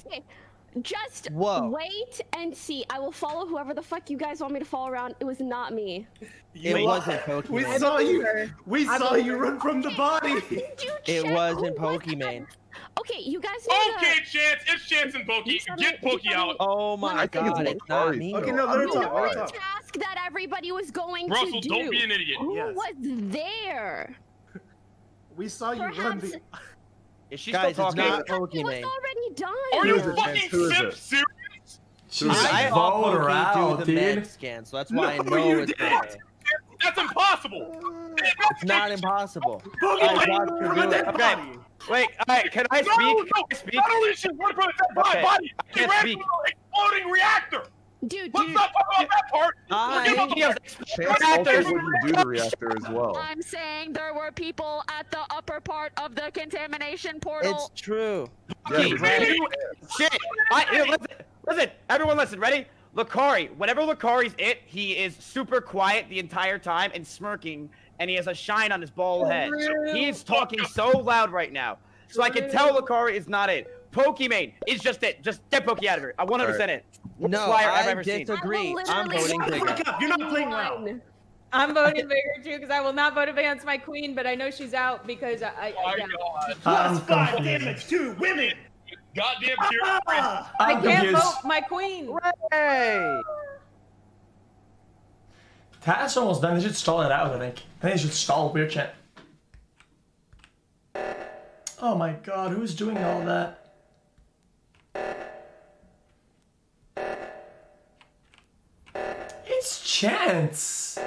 Just wait and see. I will follow whoever the fuck you guys want me to follow around. It was not me. It wasn't Pokimane. We saw you. We saw you run from the body. It wasn't Pokimane. Okay, you guys. Okay, Chance. It's Chance and Pokey. Get Pokey out. Oh my God, it's not me. Okay, no, let her talk. Let her talk. The task that everybody was going to do. Russell, don't be an idiot. Who was there? We saw you run the. Is she still talking? It's not Pokimane. It was already done. Are you fucking serious? I voted her out, dude. So that's why I know it's Pokimane. That's impossible. It's not impossible. Pokimane, okay. Wait, alright, can I speak? Can I speak? Not only she run from that body, she ran from an exploding reactor. Dude, let's not talk about that part. Chance also wouldn't do the reactor as well. I'm saying there were people at the upper part of the contamination portal. It's true. Yeah, shit. Listen, everyone listen, ready? Lakari, whenever Lakari's he is super quiet the entire time and smirking, and he has a shine on his bald head. He is talking so loud right now. So I can tell Lakari is not it. Pokimane is just it. Just get Pokey out of it. I 100% it. No, I disagree. I'm voting Vigor. You're not playing well. I'm voting Vigor too because I will not vote against my queen, but I know she's out because I +5 damage to women. Goddamn serious. I can't vote my queen. Hey. Tat's almost done. They should stall it out, I think. I think they should stall Weird Chat. Oh my god, who's doing all that? It's Chance!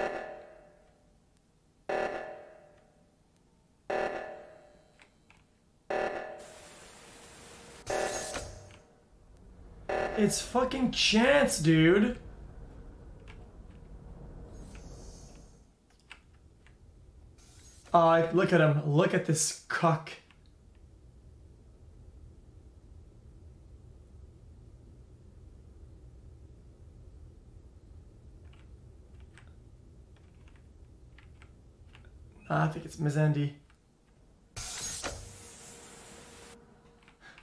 It's fucking Chance, dude! Look at him. Look at this cuck. I think it's Mizendi.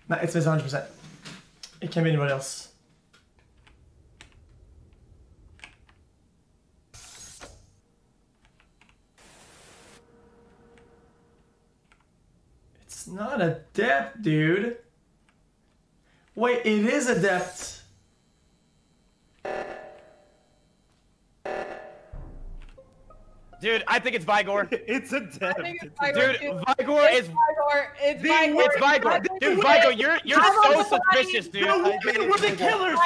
Nah, it's Miz 100%. It can't be anybody else. It's not Adept, dude. Wait, it is Adept. Dude, I think it's Vigor. It's Adept. It's Vigor. Dude, Vigor, you're so suspicious, dude. We're the killers.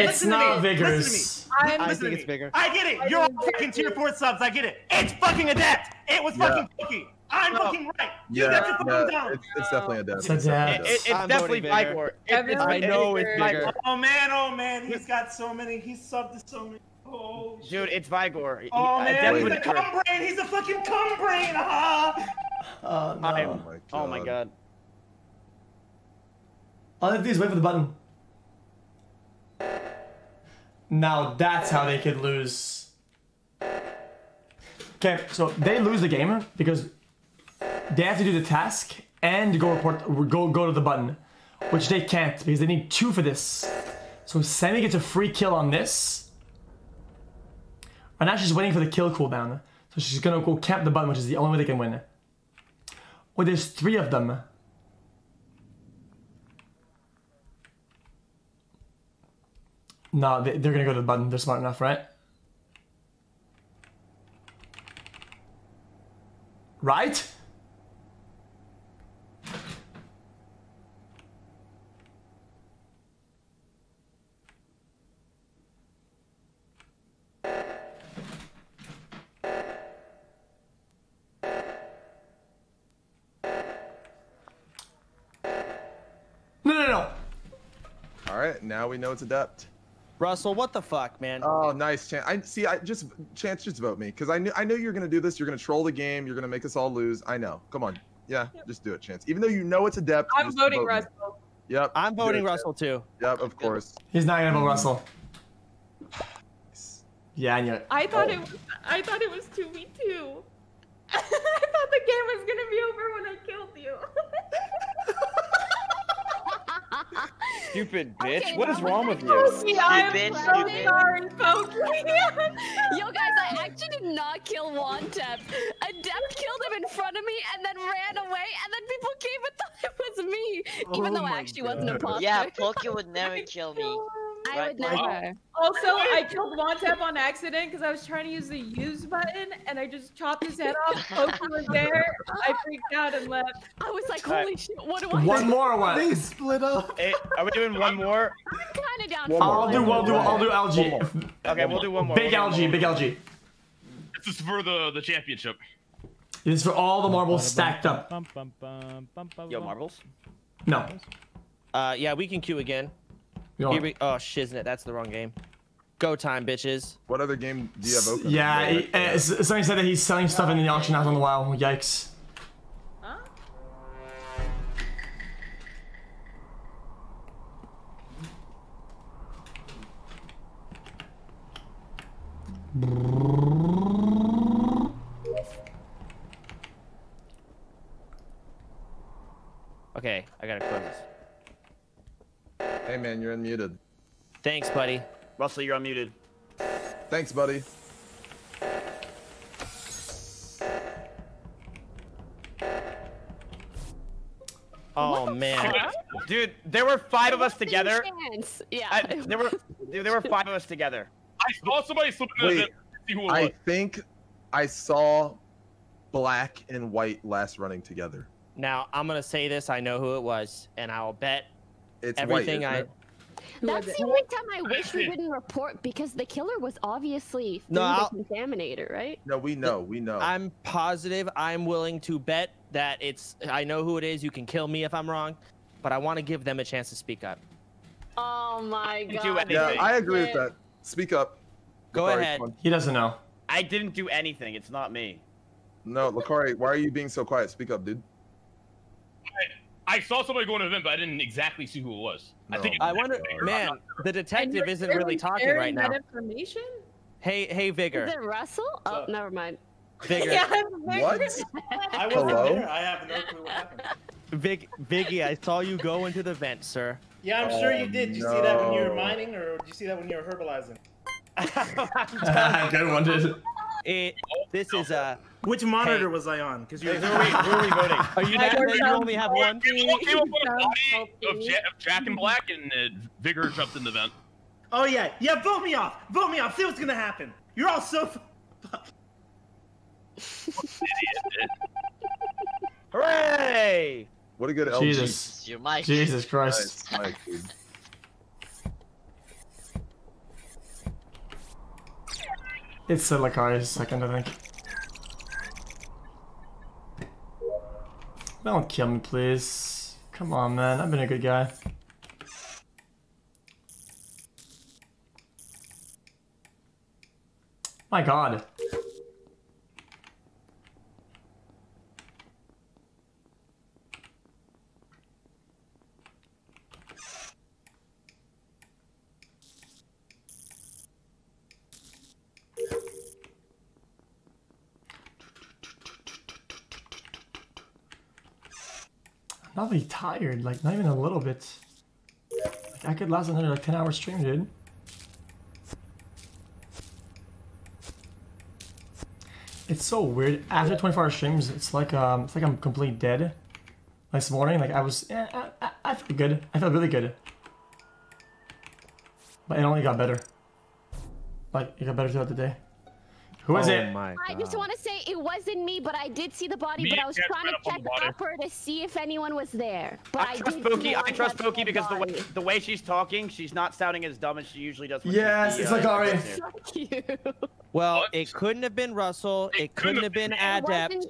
It's not Vigor's. I think it's bigger. I get it. You're all fucking tier 4 subs. I get it. It's fucking Adept. It was fucking Poki. I'm fucking right. Yeah, it's definitely Adept. It's definitely Vigor. I know it's bigger. Oh man, he's got so many. He's subbed to so many. Oh, dude, it's Vigor. Oh man, he's a cum brain. He's a fucking cum brain. Oh, no. Oh my god. All they have to do is wait for the button. Now that's how they could lose. Okay, so they lose the gamer because they have to do the task and go to the button, which they can't because they need 2 for this. So Sammy gets a free kill on this. And now she's waiting for the kill cooldown. So she's gonna go camp the button, which is the only way they can win. Oh, there's 3 of them. No, they're gonna go to the button. They're smart enough, right? Right? Now we know it's Adept. Russell, what the fuck, man? Oh, nice, Chance. Chance, just vote me, because I know you're gonna do this. You're gonna troll the game. You're gonna make us all lose. I know. Come on, just do it, Chance. Even though you know it's Adept. I'm voting Russell. Me. Yep. I'm voting Russell too. Yep, of course. He's not gonna vote Russell. Yeah, I knew it. I thought it was 2v2. I thought the game was gonna be over when I killed you. Stupid bitch! Okay, what is wrong with you? I'm sorry, Poki. Yo, guys, I actually did not kill Wantep. Adept killed him in front of me and then ran away, and then people came and thought it was me, even though I actually wasn't a imposter. Yeah, Poki would never kill me. I would never. Also, I killed Wantep on accident because I was trying to use the use button and I just chopped his head off. Poki was there. I freaked out and left. I was like, holy shit, what do I do? One more one. They split up. Hey, are we doing one more? I'm kind of down for I'll do LG. Okay, we'll do one more. Big LG. This is for the championship. This is for all the marbles stacked up. Yo, marbles? No. Yeah, we can queue again. Oh, shiznit, that's the wrong game. Go time, bitches. What other game do you have open? Yeah, somebody said that he's selling stuff in the auction house on the WoW. Yikes. Huh? Okay, I gotta close this. Hey man, you're unmuted. Thanks, buddy. Russell, you're unmuted. Thanks, buddy. Oh man, dude, there were 5 of us together. Yeah, there were 5 of us together. I saw somebody slipping in there. I think I saw black and white last running together. Now, I'm going to say this. I know who it was, and I'll bet it's everything white, That's the only time I wish we didn't report, because the killer was obviously the contaminator, right? No, we know. We know. I'm positive. I'm willing to bet that it's... I know who it is. You can kill me if I'm wrong, but I want to give them a chance to speak up. Oh, my God. Yeah, I agree with that. Speak up. Go ahead. He doesn't know. I didn't do anything. It's not me. No, Lakari, why are you being so quiet? Speak up, dude. I saw somebody going to an event, but I didn't exactly see who it was. No. I think it was Vigor. Man, the detective isn't really talking right now. Information? Hey, Vigor. Is it Russell? Oh, never mind. Vigor. Yeah, what? I wasn't there. I have no clue what happened. Viggy, I saw you go into the vent, sir. Yeah, I'm sure you did. Did you see that when you were mining, or did you see that when you were herbalizing? Good one, dude. This is a... Which monitor was I on? Because you're who are we voting? Are you only have one? Of Jack and Black and Vigor jumped in the vent. Oh yeah, vote me off. Vote me off. See what's gonna happen. You're all so idiot. Hooray! What a good LG. Jesus, you're Mike. Jesus Christ. Nice, Mike, it's Lakari's second, I think. Don't kill me, please. Come on, man. I've been a good guy. My God. I'm probably tired, like not even a little bit. Like, I could last another like 10-hour stream, dude. It's so weird. After 24-hour streams, it's like I'm completely dead. Like this morning, like I was, I feel good. I felt really good. But it only got better. Like it got better throughout the day. Who is it? I just want to say it wasn't me, but I did see the body, but I was trying to check upper to see if anyone was there. But I trust Pokey. I trust Pokey because the way she's talking, she's not sounding as dumb as she usually does. Yes, it's like all right. Well, it couldn't have been Russell. It couldn't have been Adept.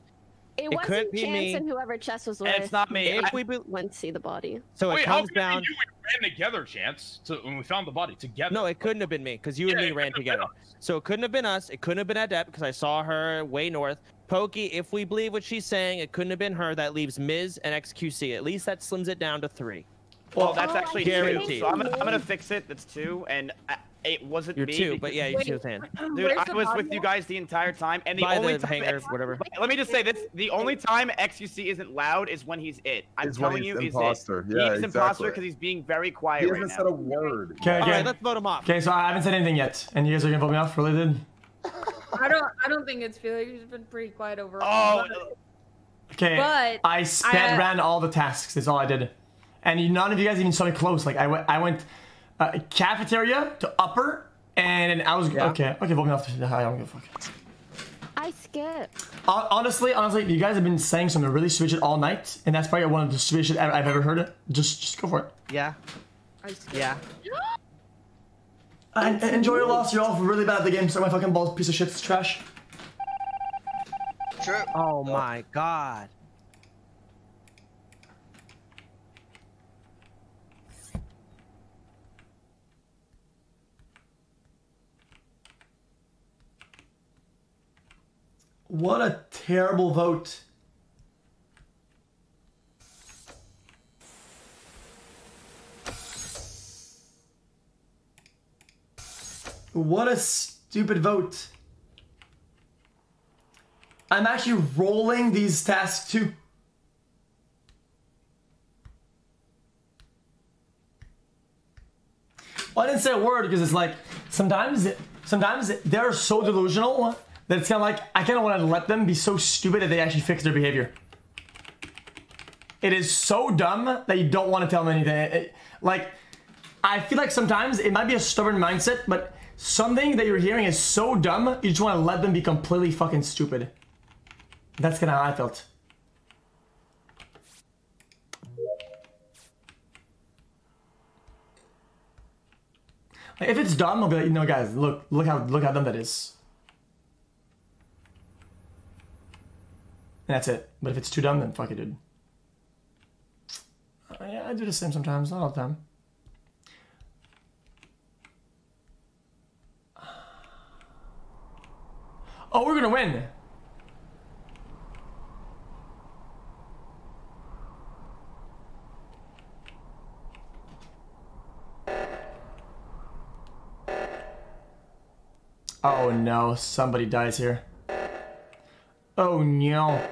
It wasn't Chance and whoever Chess was with. It's not me. We went to see the body. So it comes down. We ran together, Chance, when we found the body together. No, it couldn't have been me because you and me ran together. So it couldn't have been us. It couldn't have been Adept because I saw her way north. Pokey, if we believe what she's saying, it couldn't have been her. That leaves Miz and xQc. At least that slims it down to 3. Well, that's actually guaranteed. So I'm going to fix it. That's 2. And it wasn't me. You're 2, but yeah, you see what's hand. Dude, I was with you guys the entire time. And the only time, whatever. Let me just say this. The only time xQc isn't loud is when he's it. I'm telling you, he's imposter. He's imposter because he's being very quiet right now. He hasn't said a word. Okay, let's vote him off. Okay, so I haven't said anything yet. And you guys are going to vote me off? Really, dude? I don't think it's Felix. He's been pretty quiet overall. Oh. Okay, but I ran all the tasks. That's all I did. And none of you guys even saw me close. Like, I went cafeteria to upper, and I was... Yeah. Okay, vote me off. I don't give a fuck. I skipped. Honestly, you guys have been saying something really stupid all night, and that's probably one of the stupidest I've ever heard it. Just go for it. Yeah. I skipped. Yeah. And enjoy your loss. You're all really bad at the game, so my fucking balls, piece of shit, it's trash. True. Oh, my God. What a terrible vote. What a stupid vote. I'm actually rolling these tasks too. Well, I didn't say a word because it's like sometimes they're so delusional. That's kind of like, I kind of want to let them be so stupid that they actually fix their behavior. It is so dumb that you don't want to tell them anything. Like, I feel like sometimes it might be a stubborn mindset, but Something that you're hearing is so dumb, you just want to let them be completely fucking stupid. That's kind of how I felt. If it's dumb, I'll be like, you know, guys, look how dumb that is. And that's it. But if it's too dumb, then fuck it, dude. Yeah, I do the same sometimes, not all the time. Oh, we're gonna win! Oh no, somebody dies here. Oh no.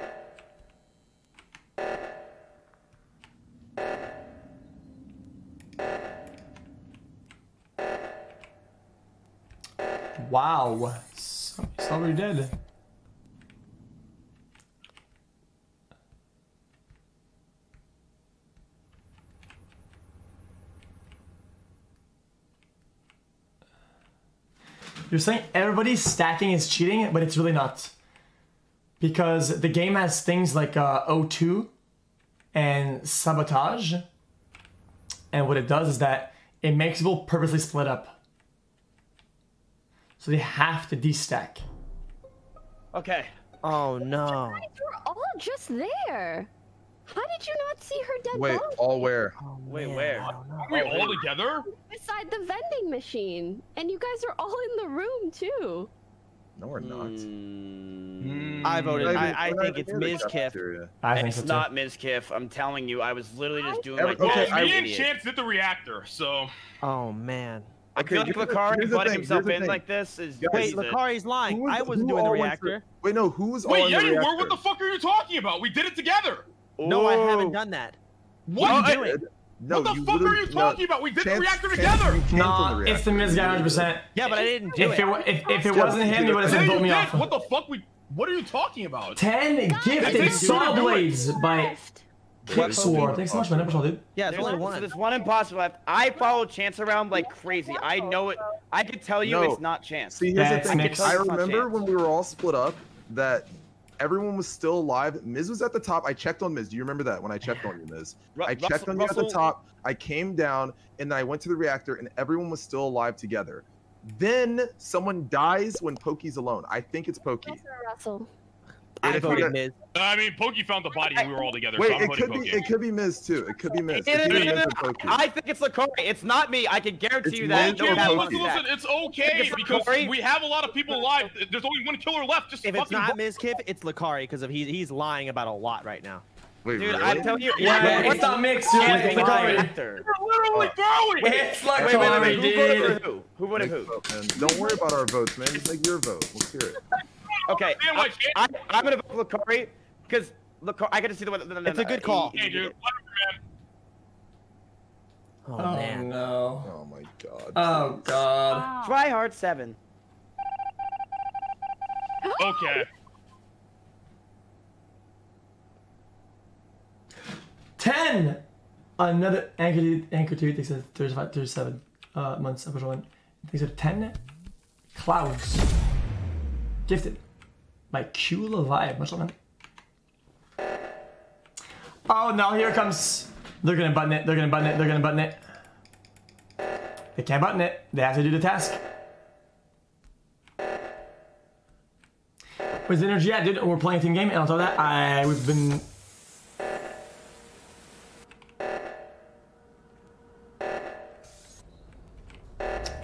Wow, somebody's already dead. You're saying everybody stacking is cheating, but it's really not. Because the game has things like O2 and sabotage. And what it does is that it makes people purposely split up. So they have to destack. Okay. Oh no. You guys were all just there. How did you not see her dead body? Wait, all where? Oh, wait, where? Are we all together? Beside the vending machine. And you guys are all in the room, too. No, we're not. I voted. I think it's Mizkif. It's not Mizkif. I'm telling you, I was literally just doing my best. Me and Chance did the reactor, so... Oh, man. I feel like Lakari butting himself in like this is... Wait, Lakari's lying. I wasn't doing the reactor. Wait, no, who was all in the reactor? Wait, yeah, you were? What the fuck are you talking about? We did it together. No, I haven't done that. What are you doing? No, what the fuck are you talking about? We did the reactor together! No, it's the Miz guy 100%. Yeah, but I didn't do it. If it wasn't him, he would have voted me off. What the fuck? What are you talking about? 10 gifted saw blades by Kicksword. Thanks so much for an episode, dude. Yeah, there's only one. So there's one impossible left. I follow Chance around like crazy. I know it. I could tell you it's not Chance. See, here's the thing. I remember when we were all split up that... Everyone was still alive. Miz was at the top. I checked on Miz. Do you remember that when I checked on you, Miz? I checked on you at the top. I came down and I went to the reactor and everyone was still alive together. Then someone dies when Pokey's alone. I think it's Pokey. Russell. I voted Miz. I mean, Pokey found the body and we were all together. Wait, so it could be Miz too. It could be Miz. I think it's Lakari. It's not me. I can guarantee you that. Okay, listen, it's okay because we have a lot of people alive. There's only one killer left. Just if it's not Mizkif, it's Lakari because he's lying about a lot right now. Wait, dude, really? I'm telling you, yeah, it's not mixed. It's Lakari. You're literally going. It's Lakari, dude. Who voted who? Don't worry about our votes, man. Just make your vote. Let's hear it. Okay, I'm gonna vote Lakari because I got to see the one. It's a good call. Hey, dude. Oh, man. No. Oh my god. Oh god. Wow. Try hard 7. Okay. 10. Another anchor dude takes 37 months. Official one. These are 10 clouds. Gifted. My cool alive, much love, man. Oh no, here it comes. They're gonna button it, they're gonna button it, they're gonna button it. They can't button it, they have to do the task. Where's the energy at, dude? We're playing a team game, and on top of that, we've been...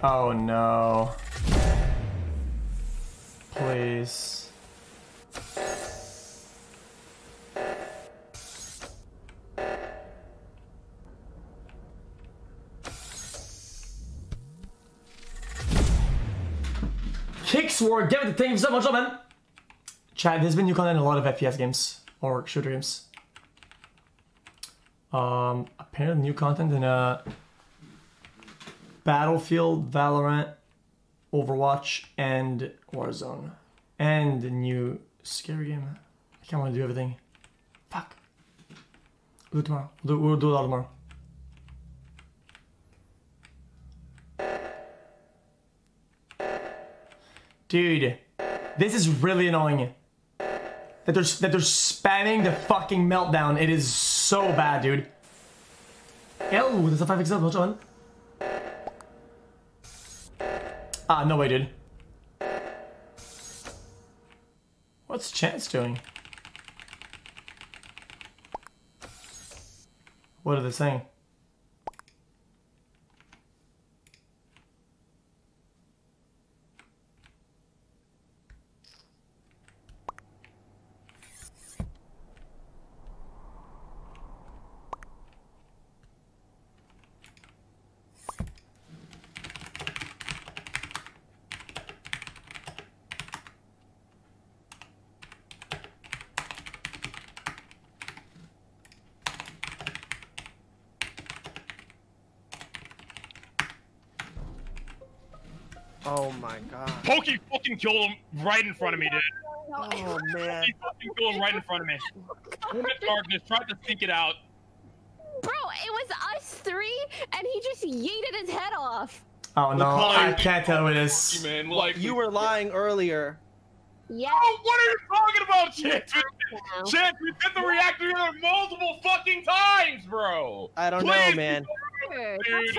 Oh no. Please. Kicksword, give it the thing so much, man. Chad, there's been new content in a lot of FPS games or shooter games. Apparently new content in Battlefield, Valorant, Overwatch, and Warzone, and a new scary game. I can't want to do everything. Fuck. We'll do it tomorrow. We'll do it all tomorrow. Dude, this is really annoying. That they're spamming the fucking meltdown. It is so bad, dude. Oh, there's a 5x. Watch on. Ah, no way, dude. What's Chance doing? What are they saying? Oh my god. Pokey fucking killed him right in front of me, dude. Oh man. Pokey fucking killed him right in front of me. In the darkness, tried to sneak it out. Bro, it was us three, and he just yeeted his head off. Oh no, I can't tell who it is. Man, like, you were lying earlier. Yeah. Oh, what are you talking about, Chance? Chance, we've hit the reactor multiple fucking times, bro. I don't know, man. Dude.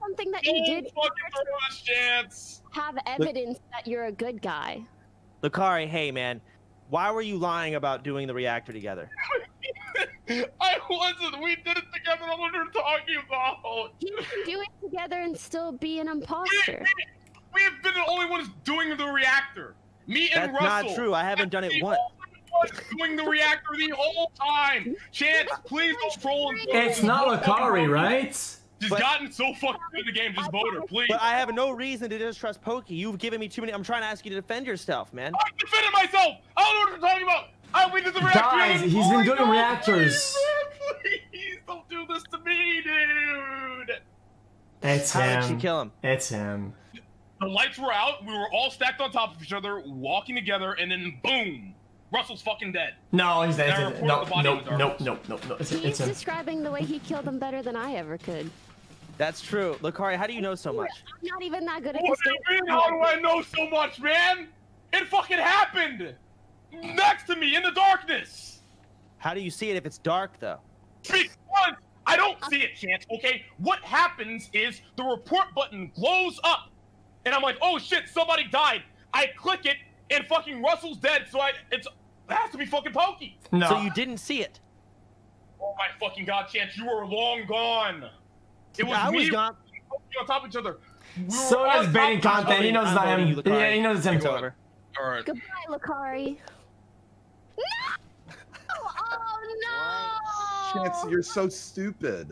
Something that you did have evidence that you're a good guy. Lakari, hey man, why were you lying about doing the reactor together? I wasn't. We did it together. I what you're talking about. You can do it together and still be an imposter. We have been the only ones doing the reactor. Me and Russell. That's not true. I haven't done it once. Doing the reactor the whole time. Chance, please don't troll. It's not Lakari, right? Just gotten so fucking good in the game, just vote her, please. But I have no reason to distrust Pokey. You've given me too many. I'm trying to ask you to defend yourself, man. I defended myself. I don't know what you're talking about. We did the reactor. Guys, he's been doing reactors. Please, please don't do this to me, dude. It's him. How did you kill him? It's him. The lights were out. We were all stacked on top of each other, walking together, and then boom. Russell's fucking dead. No, he's dead. No. He's describing the way he killed him better than I ever could. That's true. Lakari, how do you know so much? I'm not even that good at this game. How do I know so much, man? It fucking happened! Next to me, in the darkness! How do you see it if it's dark, though? Because I don't see it, Chance, okay? What happens is the report button glows up, and I'm like, oh shit, somebody died. I click it, and fucking Russell's dead, so it has to be fucking Pokey. No. So you didn't see it? Oh my fucking god, Chance, you were long gone. It was me, I was gone. On top of each other. We Soda's baiting content. He knows it's not him. Yeah, he knows it's him. All right. Goodbye, Lakari. No! Oh no! Chance, you're so stupid.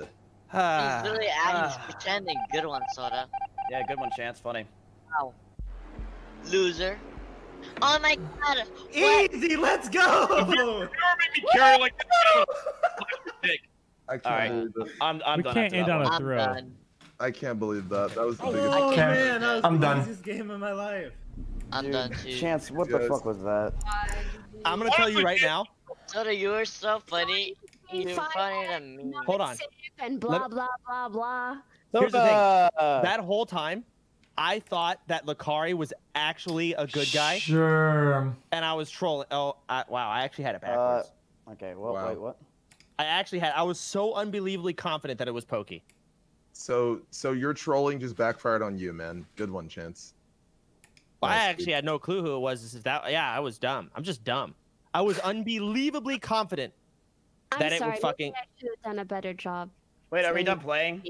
He's really acting, pretending. Good one, Soda. Yeah, good one, Chance. Funny. Wow. Loser. Oh my god! What? Easy, let's go! You make me carry like that. I can't believe this. I'm done. We can't end on a throw. I can't believe that. That was the biggest game. Oh man, that was the easiest game of my life. I'm done too. Chance, what the fuck was that? I'm gonna tell you right now. Soda, you are so funny. You're funny to me. Hold on. And blah blah blah blah. Here's the thing. That whole time, I thought that Lakari was actually a good guy. Sure. And I was trolling. Oh, wow! I actually had it backwards. Okay. Well, wait. What? I was so unbelievably confident that it was Pokey. So your trolling just backfired on you, man. Good one, Chance. Well, nice. I actually had no clue who it was. Yeah, I was dumb. I'm just dumb. I was unbelievably confident that it would fucking. I should have done a better job. Wait, are we done playing?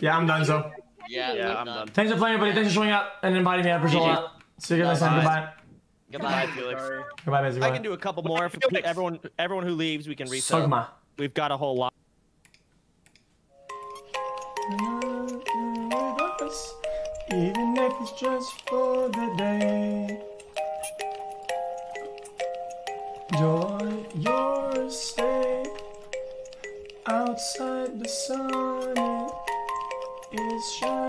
Yeah, I'm done. So. Yeah, I'm done. Thanks for playing, everybody. Thanks for showing up and inviting me. I appreciate it. See you guys next time. Goodbye. Goodbye, Felix. Goodbye, Mizzy. I can do a couple more. For everyone who leaves, we can reset. We've got a whole lot. Even if it's just for the day. Enjoy your stay outside the sun. It's shining.